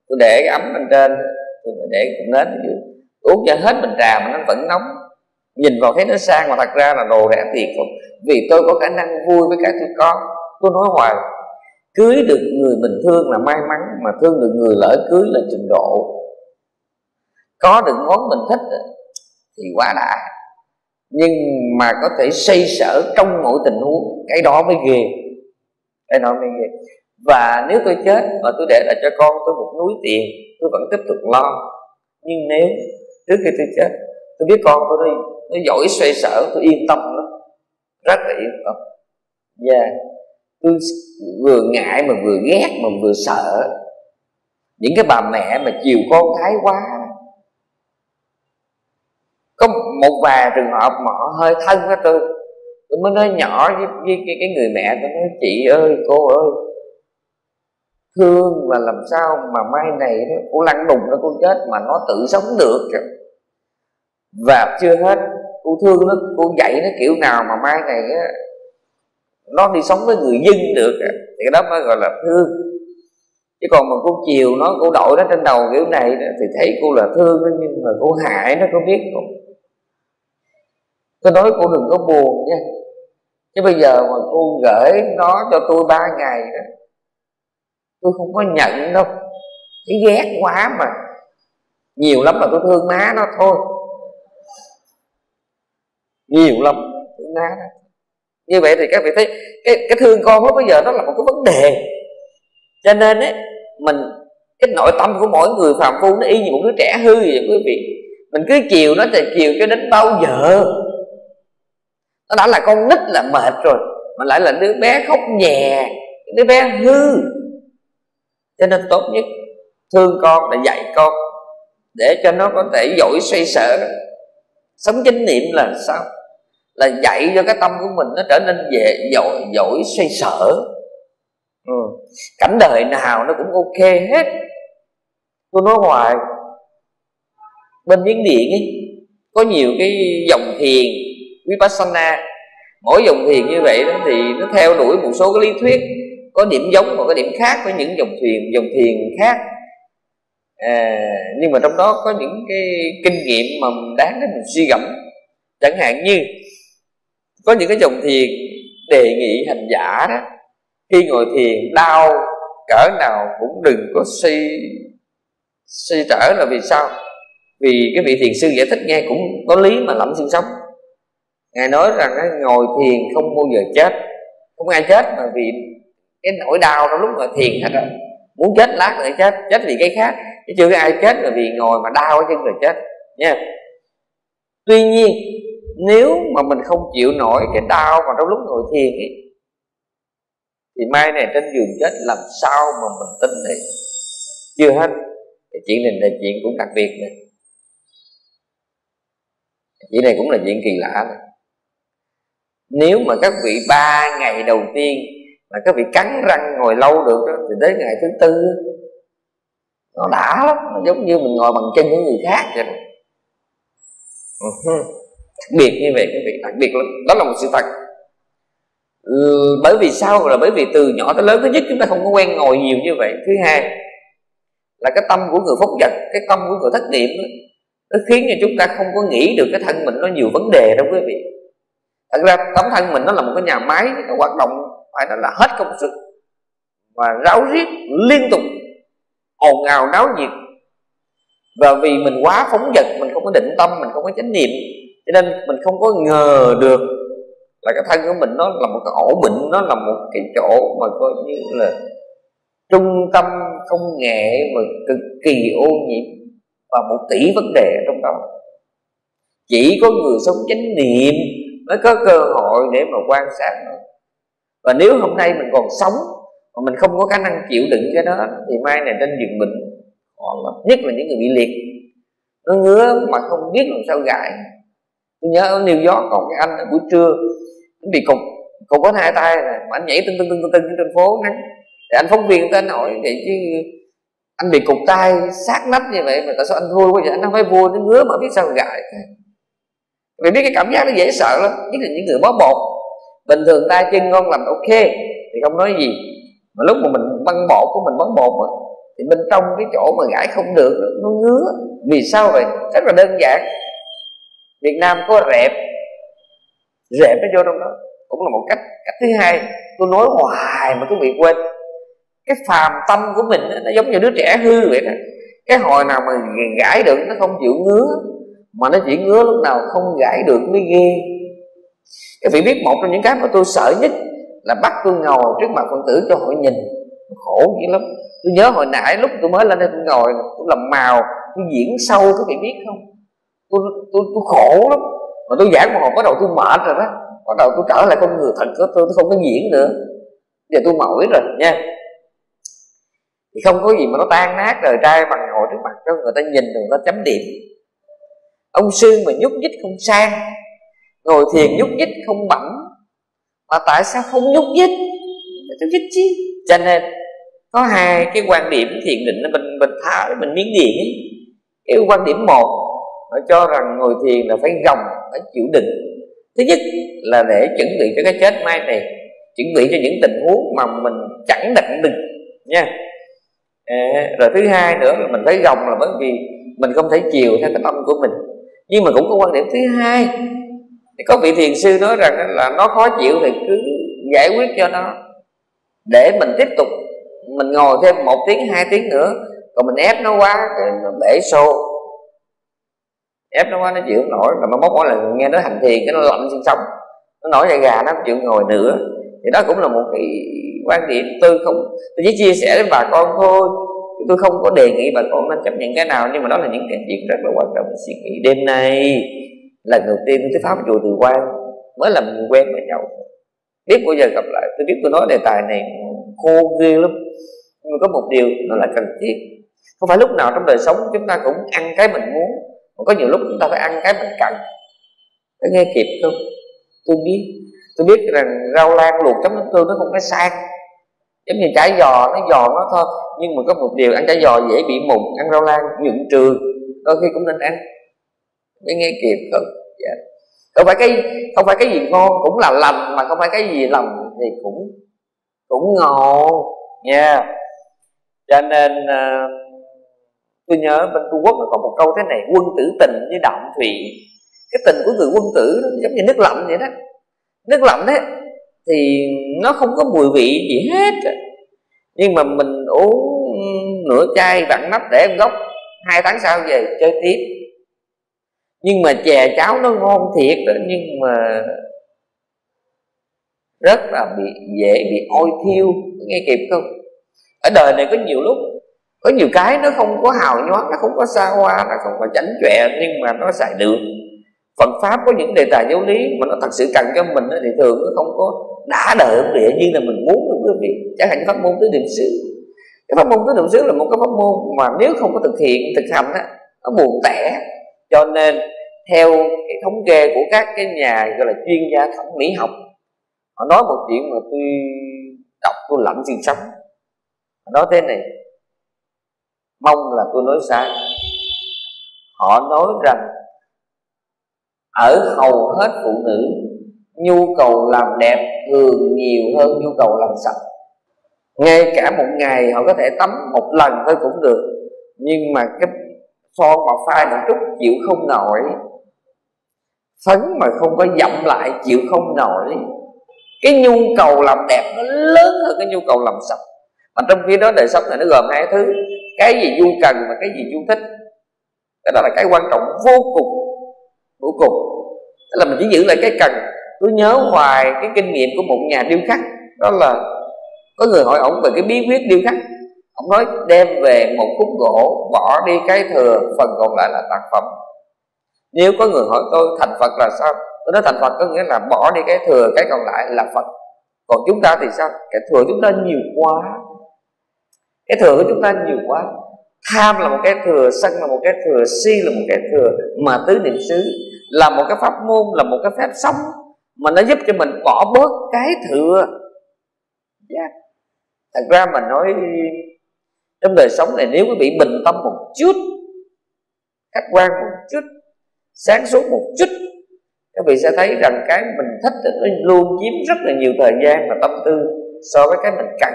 tôi để cái ấm bên trên, tôi để cũng nến ở dưới, uống cho hết bình trà mà nó vẫn nóng. Nhìn vào thấy nó sang mà thật ra là đồ rẻ tiền không. Vì tôi có khả năng vui với cái tôi có. Tôi nói hoài, cưới được người mình thương là may mắn, mà thương được người lỡ cưới là trình độ. Có được món mình thích thì quá đã, nhưng mà có thể xoay sở trong mọi tình huống, cái đó mới ghê, cái đó mới ghê. Và nếu tôi chết và tôi để lại cho con tôi một núi tiền, tôi vẫn tiếp tục lo. Nhưng nếu trước khi tôi chết, tôi biết con tôi đi, nó giỏi xoay sở, tôi yên tâm lắm, rất là yên tâm. Và yeah. tôi vừa ngại mà vừa ghét mà vừa sợ những cái bà mẹ mà chiều con thái quá. Có một vài trường hợp mà họ hơi thân với tôi, tôi mới nói nhỏ với, với cái, cái người mẹ, tôi nói chị ơi, cô ơi, thương là làm sao mà mai này cô lăn đùng nó cô chết mà nó tự sống được. Và chưa hết, cô thương nó, cô dạy nó kiểu nào mà mai này á, nó đi sống với người dân được, thì cái đó mới gọi là thương. Chứ còn mà cô chiều nó, cô đội nó trên đầu kiểu này thì thấy cô là thương nó, nhưng mà cô hại nó, cô biết không? Tôi nói cô đừng có buồn nha, chứ bây giờ mà cô gửi nó cho tôi ba ngày đó, tôi không có nhận đâu, thấy ghét quá mà. Nhiều lắm mà tôi thương má nó thôi, nhiều lắm thương má đó. Như vậy thì các vị thấy cái, cái thương con đó bây giờ nó là một cái vấn đề. Cho nên ấy, mình, cái nội tâm của mỗi người phàm phu nó y như một đứa trẻ hư vậy quý vị. Mình cứ chiều nó thì chiều cho đến bao giờ nó đã là con nít là mệt rồi, mà lại là đứa bé khóc nhè, đứa bé hư. Cho nên tốt nhất thương con là dạy con để cho nó có thể giỏi xoay sở. Sống chánh niệm là sao? Là dạy cho cái tâm của mình nó trở nên dễ giỏi, giỏi xoay sở. ừ. Cảnh đời nào nó cũng ok hết. Tôi nói hoài, bên Miến Điện ấy, có nhiều cái dòng thiền Vipassana. Mỗi dòng thiền như vậy đó, thì nó theo đuổi một số cái lý thuyết có điểm giống và có điểm khác với những dòng thiền dòng thiền khác, à, nhưng mà trong đó có những cái kinh nghiệm mà đáng để mình suy gẫm. Chẳng hạn như có những cái dòng thiền đề nghị hành giả đó, khi ngồi thiền đau cỡ nào cũng đừng có suy suy trở là vì sao. Vì cái vị thiền sư giải thích nghe cũng có lý mà lẫm xương sống. Ngài nói rằng ngồi thiền không bao giờ chết, không ai chết mà vì cái nỗi đau trong lúc mà thiền hết rồi. Muốn chết lát nữa chết, chết vì cái khác, chứ chưa có ai chết là vì ngồi mà đau ở chân rồi chết nha. Tuy nhiên nếu mà mình không chịu nổi cái đau mà trong lúc ngồi thiền ấy, thì mai này trên giường chết làm sao mà mình tin này. Chưa hết, cái chuyện này là chuyện cũng đặc biệt này. Chuyện này cũng là chuyện kỳ lạ này. Nếu mà các vị ba ngày đầu tiên mà các vị cắn răng ngồi lâu được đó, thì tới ngày thứ tư nó đã lắm, nó giống như mình ngồi bằng chân của người khác vậy. uh-huh. Đặc biệt như vậy các vị, đặc biệt lắm. Đó là một sự thật. Ừ, bởi vì sao? Là bởi vì từ nhỏ tới lớn, thứ nhất chúng ta không có quen ngồi nhiều như vậy. Thứ hai là cái tâm của người phóng dật, cái tâm của người thất niệm đó, nó khiến cho chúng ta không có nghĩ được cái thân mình nó nhiều vấn đề đâu quý vị. Thật ra tấm thân mình nó là một cái nhà máy, nó hoạt động phải nói là hết công sức và ráo riết liên tục, ồn ào náo nhiệt. Và vì mình quá phóng dật, mình không có định tâm, mình không có chánh niệm, cho nên mình không có ngờ được là cái thân của mình nó là một cái ổ bệnh, nó là một cái chỗ mà coi như là trung tâm công nghệ và cực kỳ ô nhiễm và một tỷ vấn đề ở trong đó. Chỉ có người sống chánh niệm mới có cơ hội để mà quan sát nó. Và nếu hôm nay mình còn sống mà mình không có khả năng chịu đựng cái đó thì mai này trên giường bệnh, nhất là những người bị liệt, nó ngứa mà không biết làm sao gãi. Tôi nhớ ở New York còn cái anh ở buổi trưa anh bị cục, cục có hai tay này, mà anh nhảy tưng tưng tưng tưng tưng trên phố nắng. Thì anh phóng viên tới anh hỏi vậy chứ anh bị cục tay sát nách như vậy mà tại sao anh vui quá vậy? Anh không phải vui, nó ngứa mà biết sao gãi. Vì biết cái cảm giác nó dễ sợ lắm, nhất là những người bó bột. Bình thường tay chân ngon lành ok thì không nói gì, mà lúc mà mình băng bột của mình bắn bột mà, thì bên trong cái chỗ mà gãi không được nó ngứa. Vì sao vậy? Rất là đơn giản, Việt Nam có rẹp, rẹp nó vô trong đó cũng là một cách. Cách thứ hai tôi nói hoài mà cứ bị quên, cái phàm tâm của mình nó giống như đứa trẻ hư vậy đó. Cái hồi nào mà gãi được nó không chịu ngứa, mà nó chỉ ngứa lúc nào không gãi được mới ghê. Các vị biết một trong những cái mà tôi sợ nhất là bắt tôi ngồi trước mặt Phật tử cho họ nhìn, khổ dữ lắm. Tôi nhớ hồi nãy lúc tôi mới lên đây tôi ngồi, tôi làm màu, tôi diễn sâu, các vị biết không? Tôi, tôi, tôi khổ lắm. Mà tôi giảng một hồi bắt đầu tôi mệt rồi đó, bắt đầu tôi trở lại con người thật của tôi, tôi không có diễn nữa. Giờ tôi mỏi rồi nha. Thì không có gì mà nó tan nát đời trai bằng ngồi trước mặt cho người ta nhìn, người ta chấm điểm. Ông sư mà nhúc nhích không sang, ngồi thiền nhúc nhích không bẩn, mà tại sao không nhúc nhích? Nhúc nhích chứ. Cho nên có hai cái quan điểm thiền định ở bên bên Thái, bên Miến Điện ấy. Cái quan điểm một, họ cho rằng ngồi thiền là phải gồng, phải chịu đựng. Thứ nhất là để chuẩn bị cho cái chết mai này, chuẩn bị cho những tình huống mà mình chẳng định được nha. À, rồi thứ hai nữa là mình phải gồng là bởi vì mình không thể chiều theo cái tâm của mình. Nhưng mà cũng có quan điểm thứ hai, thì có vị thiền sư nói rằng là nó khó chịu thì cứ giải quyết cho nó, để mình tiếp tục mình ngồi thêm một tiếng hai tiếng nữa. Còn mình ép nó quá cái nó bể xô, ép nó quá nó chịu nổi, mà mốt mỗi lần nghe nó hành thiền cái nó lạnh xương sống, nó nổi da gà, nó không chịu ngồi nữa. Thì đó cũng là một cái quan điểm tôi không, tôi chỉ chia sẻ với bà con thôi, tôi không có đề nghị bà con nên chấp nhận cái nào, nhưng mà đó là những cái chuyện rất là quan trọng suy nghĩ. Đêm nay lần đầu tiên tôi tới Pháp chùa Từ Quan, mới làm người quen với nhau, biết bao giờ gặp lại. Tôi biết tôi nói đề tài này khô ghê lắm, nhưng mà có một điều nó là cần thiết. Không phải lúc nào trong đời sống chúng ta cũng ăn cái mình muốn, mà có nhiều lúc chúng ta phải ăn cái mình cần. Có nghe kịp không? Tôi biết, tôi biết rằng rau lan luộc chấm nước tương nó không có sang, giống như chả giò, nó giòn nó thôi. Nhưng mà có một điều, ăn chả giò dễ bị mụn, ăn rau lan nhuận trường đôi khi cũng nên ăn. Mới nghe kịp không? Dạ. Không phải cái không phải cái gì ngon cũng là lành, mà không phải cái gì lành thì cũng cũng ngon nha. Yeah. Cho nên uh, tôi nhớ bên Trung Quốc nó có một câu thế này: quân tử tình với đạm thủy. Cái tình của người quân tử nó giống như nước lạnh vậy đó. Nước lạnh đấy thì nó không có mùi vị gì hết, nhưng mà mình uống nửa chai vặn nắp để ăn gốc, hai tháng sau về chơi tiếp. Nhưng mà chè cháo nó ngon thiệt đó, nhưng mà rất là bị dễ bị ôi thiêu. Nghe kịp không? Ở đời này có nhiều lúc có nhiều cái nó không có hào nhoáng, nó không có xa hoa, nó không có chảnh chọe, nhưng mà nó xài được. Phật Pháp có những đề tài giáo lý mà nó thật sự cần cho mình thì thường nó không có đã đời ổn địa như là mình muốn được cái việc. Chẳng hạn pháp môn tứ niệm xứ, cái pháp môn tứ niệm xứ là một cái pháp môn mà nếu không có thực hiện, thực hành á, nó buồn tẻ. Cho nên theo cái thống kê của các cái nhà gọi là chuyên gia thẩm mỹ học, họ nói một chuyện mà tôi đọc tôi lạnh xương sống. Họ nói thế này, mong là tôi nói sai. Họ nói rằng ở hầu hết phụ nữ, nhu cầu làm đẹp thường nhiều hơn nhu cầu làm sạch. Ngay cả một ngày họ có thể tắm một lần thôi cũng được, nhưng mà cái son mà phai một chút chịu không nổi, phấn mà không có dặm lại chịu không nổi. Cái nhu cầu làm đẹp nó lớn hơn cái nhu cầu làm sạch. Mà trong khi đó đời sống này nó gồm hai thứ, cái gì du cần và cái gì du thích. Cái đó là cái quan trọng vô cùng vô cùng. Tức là mình chỉ giữ lại cái cần. Tôi nhớ hoài cái kinh nghiệm của một nhà điêu khắc, đó là có người hỏi ổng về cái bí quyết điêu khắc. Ông nói đem về một khúc gỗ, bỏ đi cái thừa, phần còn lại là tạc phẩm. Nếu có người hỏi tôi thành Phật là sao, tôi nói thành Phật có nghĩa là bỏ đi cái thừa, cái còn lại là Phật. Còn chúng ta thì sao? Cái thừa chúng ta nhiều quá. Cái thừa của chúng ta nhiều quá. Tham là một cái thừa, sân là một cái thừa, si là một cái thừa. Mà tứ niệm xứ là một cái pháp môn, là một cái phép sống mà nó giúp cho mình bỏ bớt cái thừa. yeah. Thật ra mà nói, trong đời sống này nếu quý vị bình tâm một chút, khách quan một chút, sáng suốt một chút, các vị sẽ thấy rằng cái mình thích thì nó luôn chiếm rất là nhiều thời gian và tâm tư so với cái mình cần.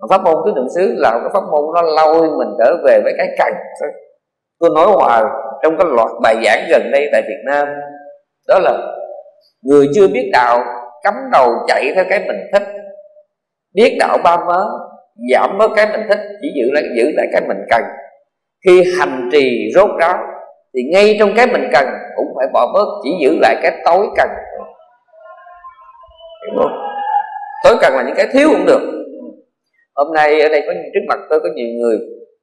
Mà pháp môn tứ niệm xứ là cái pháp môn nó lôi mình trở về với cái cần. Tôi nói hoài trong cái loạt bài giảng gần đây tại Việt Nam, đó là người chưa biết đạo cắm đầu chạy theo cái mình thích, biết đạo ba mớ giảm bớt cái mình thích, chỉ giữ lại giữ lại cái mình cần. Khi hành trì rốt ráo thì ngay trong cái mình cần cũng phải bỏ bớt, chỉ giữ lại cái tối cần. Hiểu không? Tối cần là những cái thiếu cũng được. Hôm nay ở đây có trước mặt tôi có nhiều người,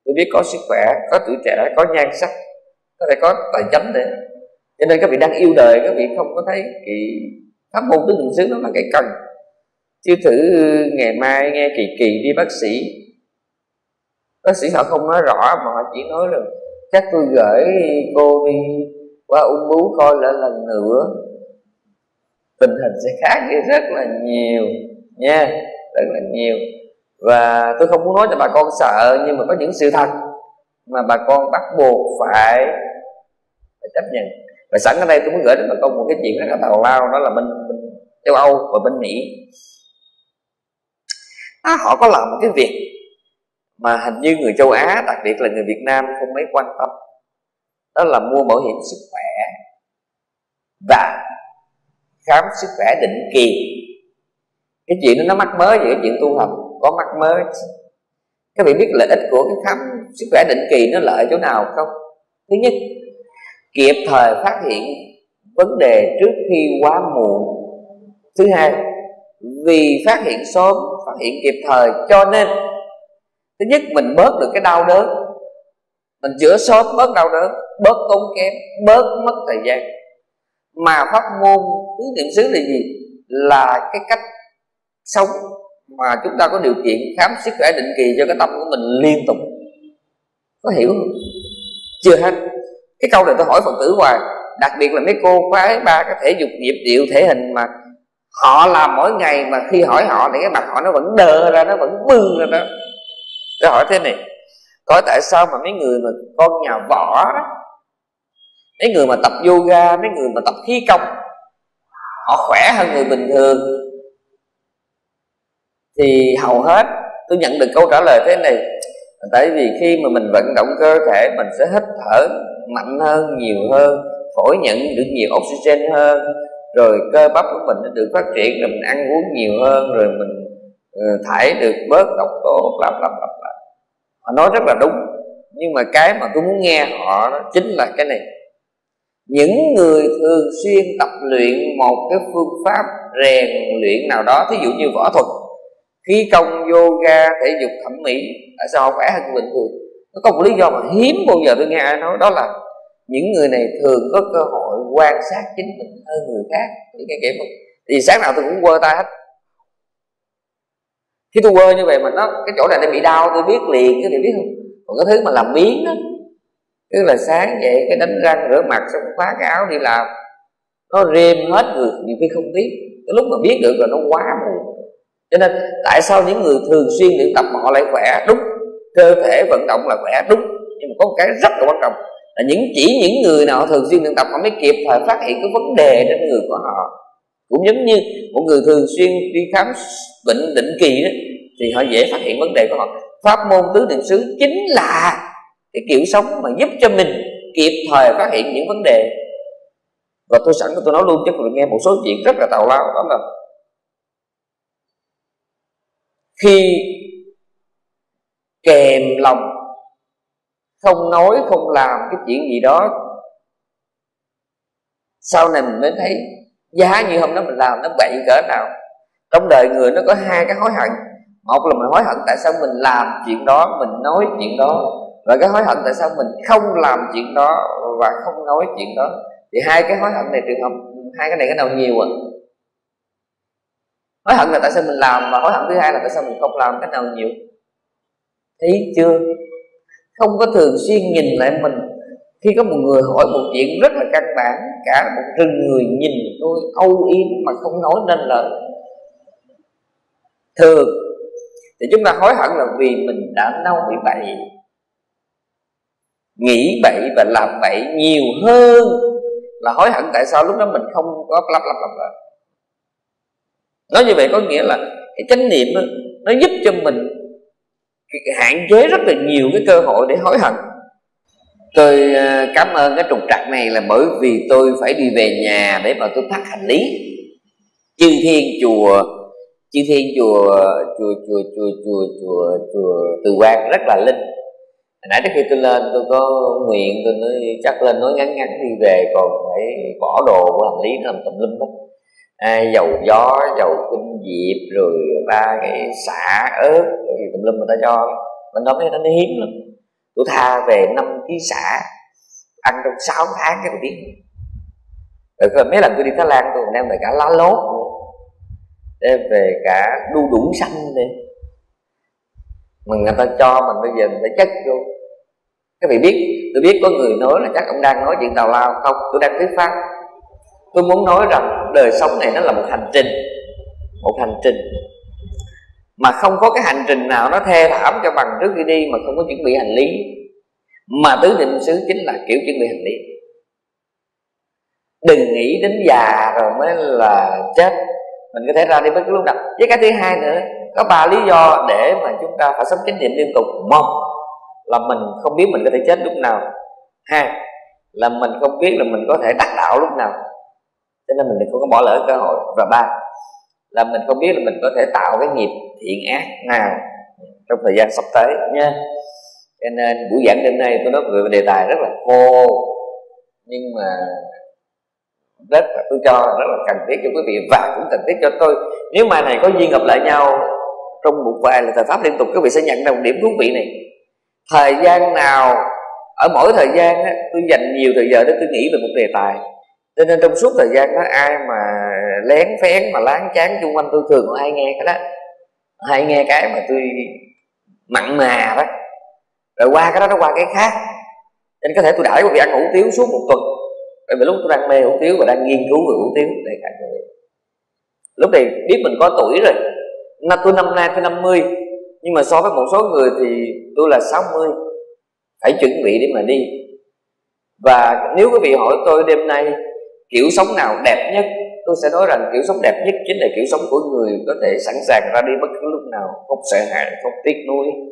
tôi biết có sức khỏe, có tuổi trẻ, có nhan sắc, có thể có tài chánh nữa. Cho nên các vị đang yêu đời, các vị không có thấy cái pháp môn tứ niệm xứ nó là cái cần. Chứ thử ngày mai nghe Kỳ Kỳ đi bác sĩ, bác sĩ họ không nói rõ mà họ chỉ nói là chắc tôi gửi cô đi qua ung bú coi lại lần nữa, tình hình sẽ khác đi rất là nhiều nha, rất là nhiều. Và tôi không muốn nói cho bà con sợ, nhưng mà có những sự thật mà bà con bắt buộc phải, phải chấp nhận. Và sẵn ở đây tôi muốn gửi đến bà con một cái chuyện rất là tào lao, đó là bên, bên châu Âu và bên Mỹ. À, họ có làm một cái việc mà hình như người châu Á, đặc biệt là người Việt Nam không mấy quan tâm, đó là mua bảo hiểm sức khỏe và khám sức khỏe định kỳ. Cái chuyện đó nó mắc mớ gì, cái chuyện tu hành có mắc mớ. Các vị biết lợi ích của cái khám sức khỏe định kỳ nó lợi chỗ nào không? Thứ nhất, kịp thời phát hiện vấn đề trước khi quá muộn. Thứ hai, vì phát hiện sớm, phát hiện kịp thời, cho nên thứ nhất mình bớt được cái đau đớn, mình chữa sớm bớt đau đớn, bớt tốn kém, bớt mất thời gian. Mà pháp môn tứ niệm xứ là gì? Là cái cách sống mà chúng ta có điều kiện khám sức khỏe định kỳ cho cái tâm của mình liên tục. Có hiểu không? Chưa hết, cái câu này tôi hỏi Phật tử hoài, đặc biệt là mấy cô phái ba cái thể dục nhịp điệu thể hình mà họ làm mỗi ngày, mà khi hỏi họ thì cái mặt họ nó vẫn đờ ra, nó vẫn bưng ra đó. Tôi hỏi thế này, có tại sao mà mấy người mà con nhà võ đó, mấy người mà tập yoga, mấy người mà tập khí công, họ khỏe hơn người bình thường? Thì hầu hết tôi nhận được câu trả lời thế này, tại vì khi mà mình vận động cơ thể, mình sẽ hít thở mạnh hơn, nhiều hơn, phổi nhận được nhiều oxygen hơn, rồi cơ bắp của mình nó được phát triển, rồi mình ăn uống nhiều hơn, rồi mình thải được bớt độc tố, lặp lặp lặp lại. Họ nói rất là đúng, nhưng mà cái mà tôi muốn nghe họ đó chính là cái này: những người thường xuyên tập luyện một cái phương pháp rèn luyện nào đó, thí dụ như võ thuật, khí công, yoga, thể dục thẩm mỹ, tại sao họ khỏe hơn bình thường? Nó có một lý do mà hiếm bao giờ tôi nghe ai nói, đó là những người này thường có cơ hội quan sát chính mình hơn người khác. Những cái kiểu thì sáng nào tôi cũng quơ tay hết. Khi tôi quơ như vậy mà nó cái chỗ này nó bị đau tôi biết liền, cái gì biết không? Còn cái thứ mà làm miếng đó, Tức là sáng dậy cái đánh răng rửa mặt xong khóa cái áo đi làm, nó rêm hết người, nhiều khi không biết. Cái lúc mà biết được rồi nó quá mù. Cho nên tại sao những người thường xuyên luyện tập mà họ lại khỏe đúng, cơ thể vận động là khỏe đúng. Nhưng mà có một cái rất là quan trọng là những chỉ những người nào thường xuyên luyện tập họ mới kịp thời phát hiện cái vấn đề trên người của họ. Cũng giống như một người thường xuyên đi khám bệnh định kỳ đó, thì họ dễ phát hiện vấn đề của họ. Pháp môn tứ niệm xứ chính là cái kiểu sống mà giúp cho mình kịp thời phát hiện những vấn đề. Và tôi sẵn tôi nói luôn, chắc là nghe một số chuyện rất là tào lao, đó là khi kèm lòng không nói không làm cái chuyện gì đó, sau này mình mới thấy giá như hôm đó mình làm nó bậy cỡ nào. Trong đời người nó có hai cái hối hận. Một là mình hối hận tại sao mình làm chuyện đó, mình nói chuyện đó. Và cái hối hận tại sao mình không làm chuyện đó và không nói chuyện đó. Thì hai cái hối hận này, trường hợp hai cái này cái nào nhiều à? Hối hận là tại sao mình làm, và hối hận thứ hai là tại sao mình không làm, cái nào nhiều? Thấy chưa? Không có thường xuyên nhìn lại mình. Khi có một người hỏi một chuyện rất là căn bản, cả một rừng người nhìn tôi âu yếm mà không nói nên lời. Thường thì chúng ta hối hận là vì mình đã nói bậy, nghĩ bậy và làm bậy nhiều hơn là hối hận tại sao lúc đó mình không có lắp lắp lắp lại. Nói như vậy có nghĩa là cái chánh niệm đó, nó giúp cho mình hạn chế rất là nhiều cái cơ hội để hối hận. Tôi cảm ơn cái trục trặc này là bởi vì tôi phải đi về nhà để mà tôi thắt hành lý. Chư thiên chùa, chư thiên chùa, chùa chùa chùa chùa chùa chùa Từ Quang rất là linh. Hồi nãy trước khi tôi lên tôi có nguyện, tôi nói chắc lên nói ngắn ngắn đi về, còn phải bỏ đồ của hành lý làm tùm lum hết. À, dầu gió, dầu kinh diệp, rồi ba cái xả ớt, rồi tùm lum người ta cho. Mình nói nó hiếm lắm. Tôi tha về năm ký xả, ăn trong sáu tháng cái tôi biết. Rồi mấy lần tôi đi Thái Lan tôi đem về cả lá lốt, về cả đu đủ xanh này. Mình người ta cho mình bây giờ mình phải chất vô. Các vị biết, tôi biết có người nói là chắc ông đang nói chuyện tào lao. Không, tôi đang thuyết pháp. Tôi muốn nói rằng đời sống này nó là một hành trình. Một hành trình mà không có cái hành trình nào nó thê thảm cho bằng trước khi đi mà không có chuẩn bị hành lý. Mà tứ niệm xứ chính là kiểu chuẩn bị hành lý. Đừng nghĩ đến già rồi mới là chết, mình có thể ra đi bất cứ lúc nào. Với cái thứ hai nữa, có ba lý do để mà chúng ta phải sống chánh niệm liên tục. Một là mình không biết mình có thể chết lúc nào. Hai là mình không biết là mình có thể đắc đạo lúc nào, cho nên mình không có bỏ lỡ cơ hội. Và ba là mình không biết là mình có thể tạo cái nghiệp thiện ác nào trong thời gian sắp tới nha. Cho nên buổi giảng đêm nay tôi nói về đề tài rất là khô, nhưng mà rất là tôi cho rất là cần thiết cho quý vị và cũng cần thiết cho tôi. Nếu mai này có duyên gặp lại nhau trong một vài là thời pháp liên tục, quý vị sẽ nhận ra một điểm thú vị này. Thời gian nào ở mỗi thời gian đó, tôi dành nhiều thời giờ để tôi nghĩ về một đề tài. Cho nên trong suốt thời gian đó ai mà lén phén mà láng chán chung quanh tôi thường hay nghe cái đó, hay nghe cái mà tôi mặn mà đó, rồi qua cái đó nó qua cái khác. Cho nên có thể tôi đãi quý vị ăn hủ tiếu suốt một tuần, bởi vì lúc tôi đang mê hủ tiếu và đang nghiên cứu về hủ tiếu để cả người. Lúc này biết mình có tuổi rồi, năm tôi năm nay tôi năm mươi, nhưng mà so với một số người thì tôi là sáu mươi, phải chuẩn bị để mà đi. Và nếu quý vị hỏi tôi đêm nay kiểu sống nào đẹp nhất, tôi sẽ nói rằng kiểu sống đẹp nhất chính là kiểu sống của người có thể sẵn sàng ra đi bất cứ lúc nào, không sợ hãi, không tiếc nuối.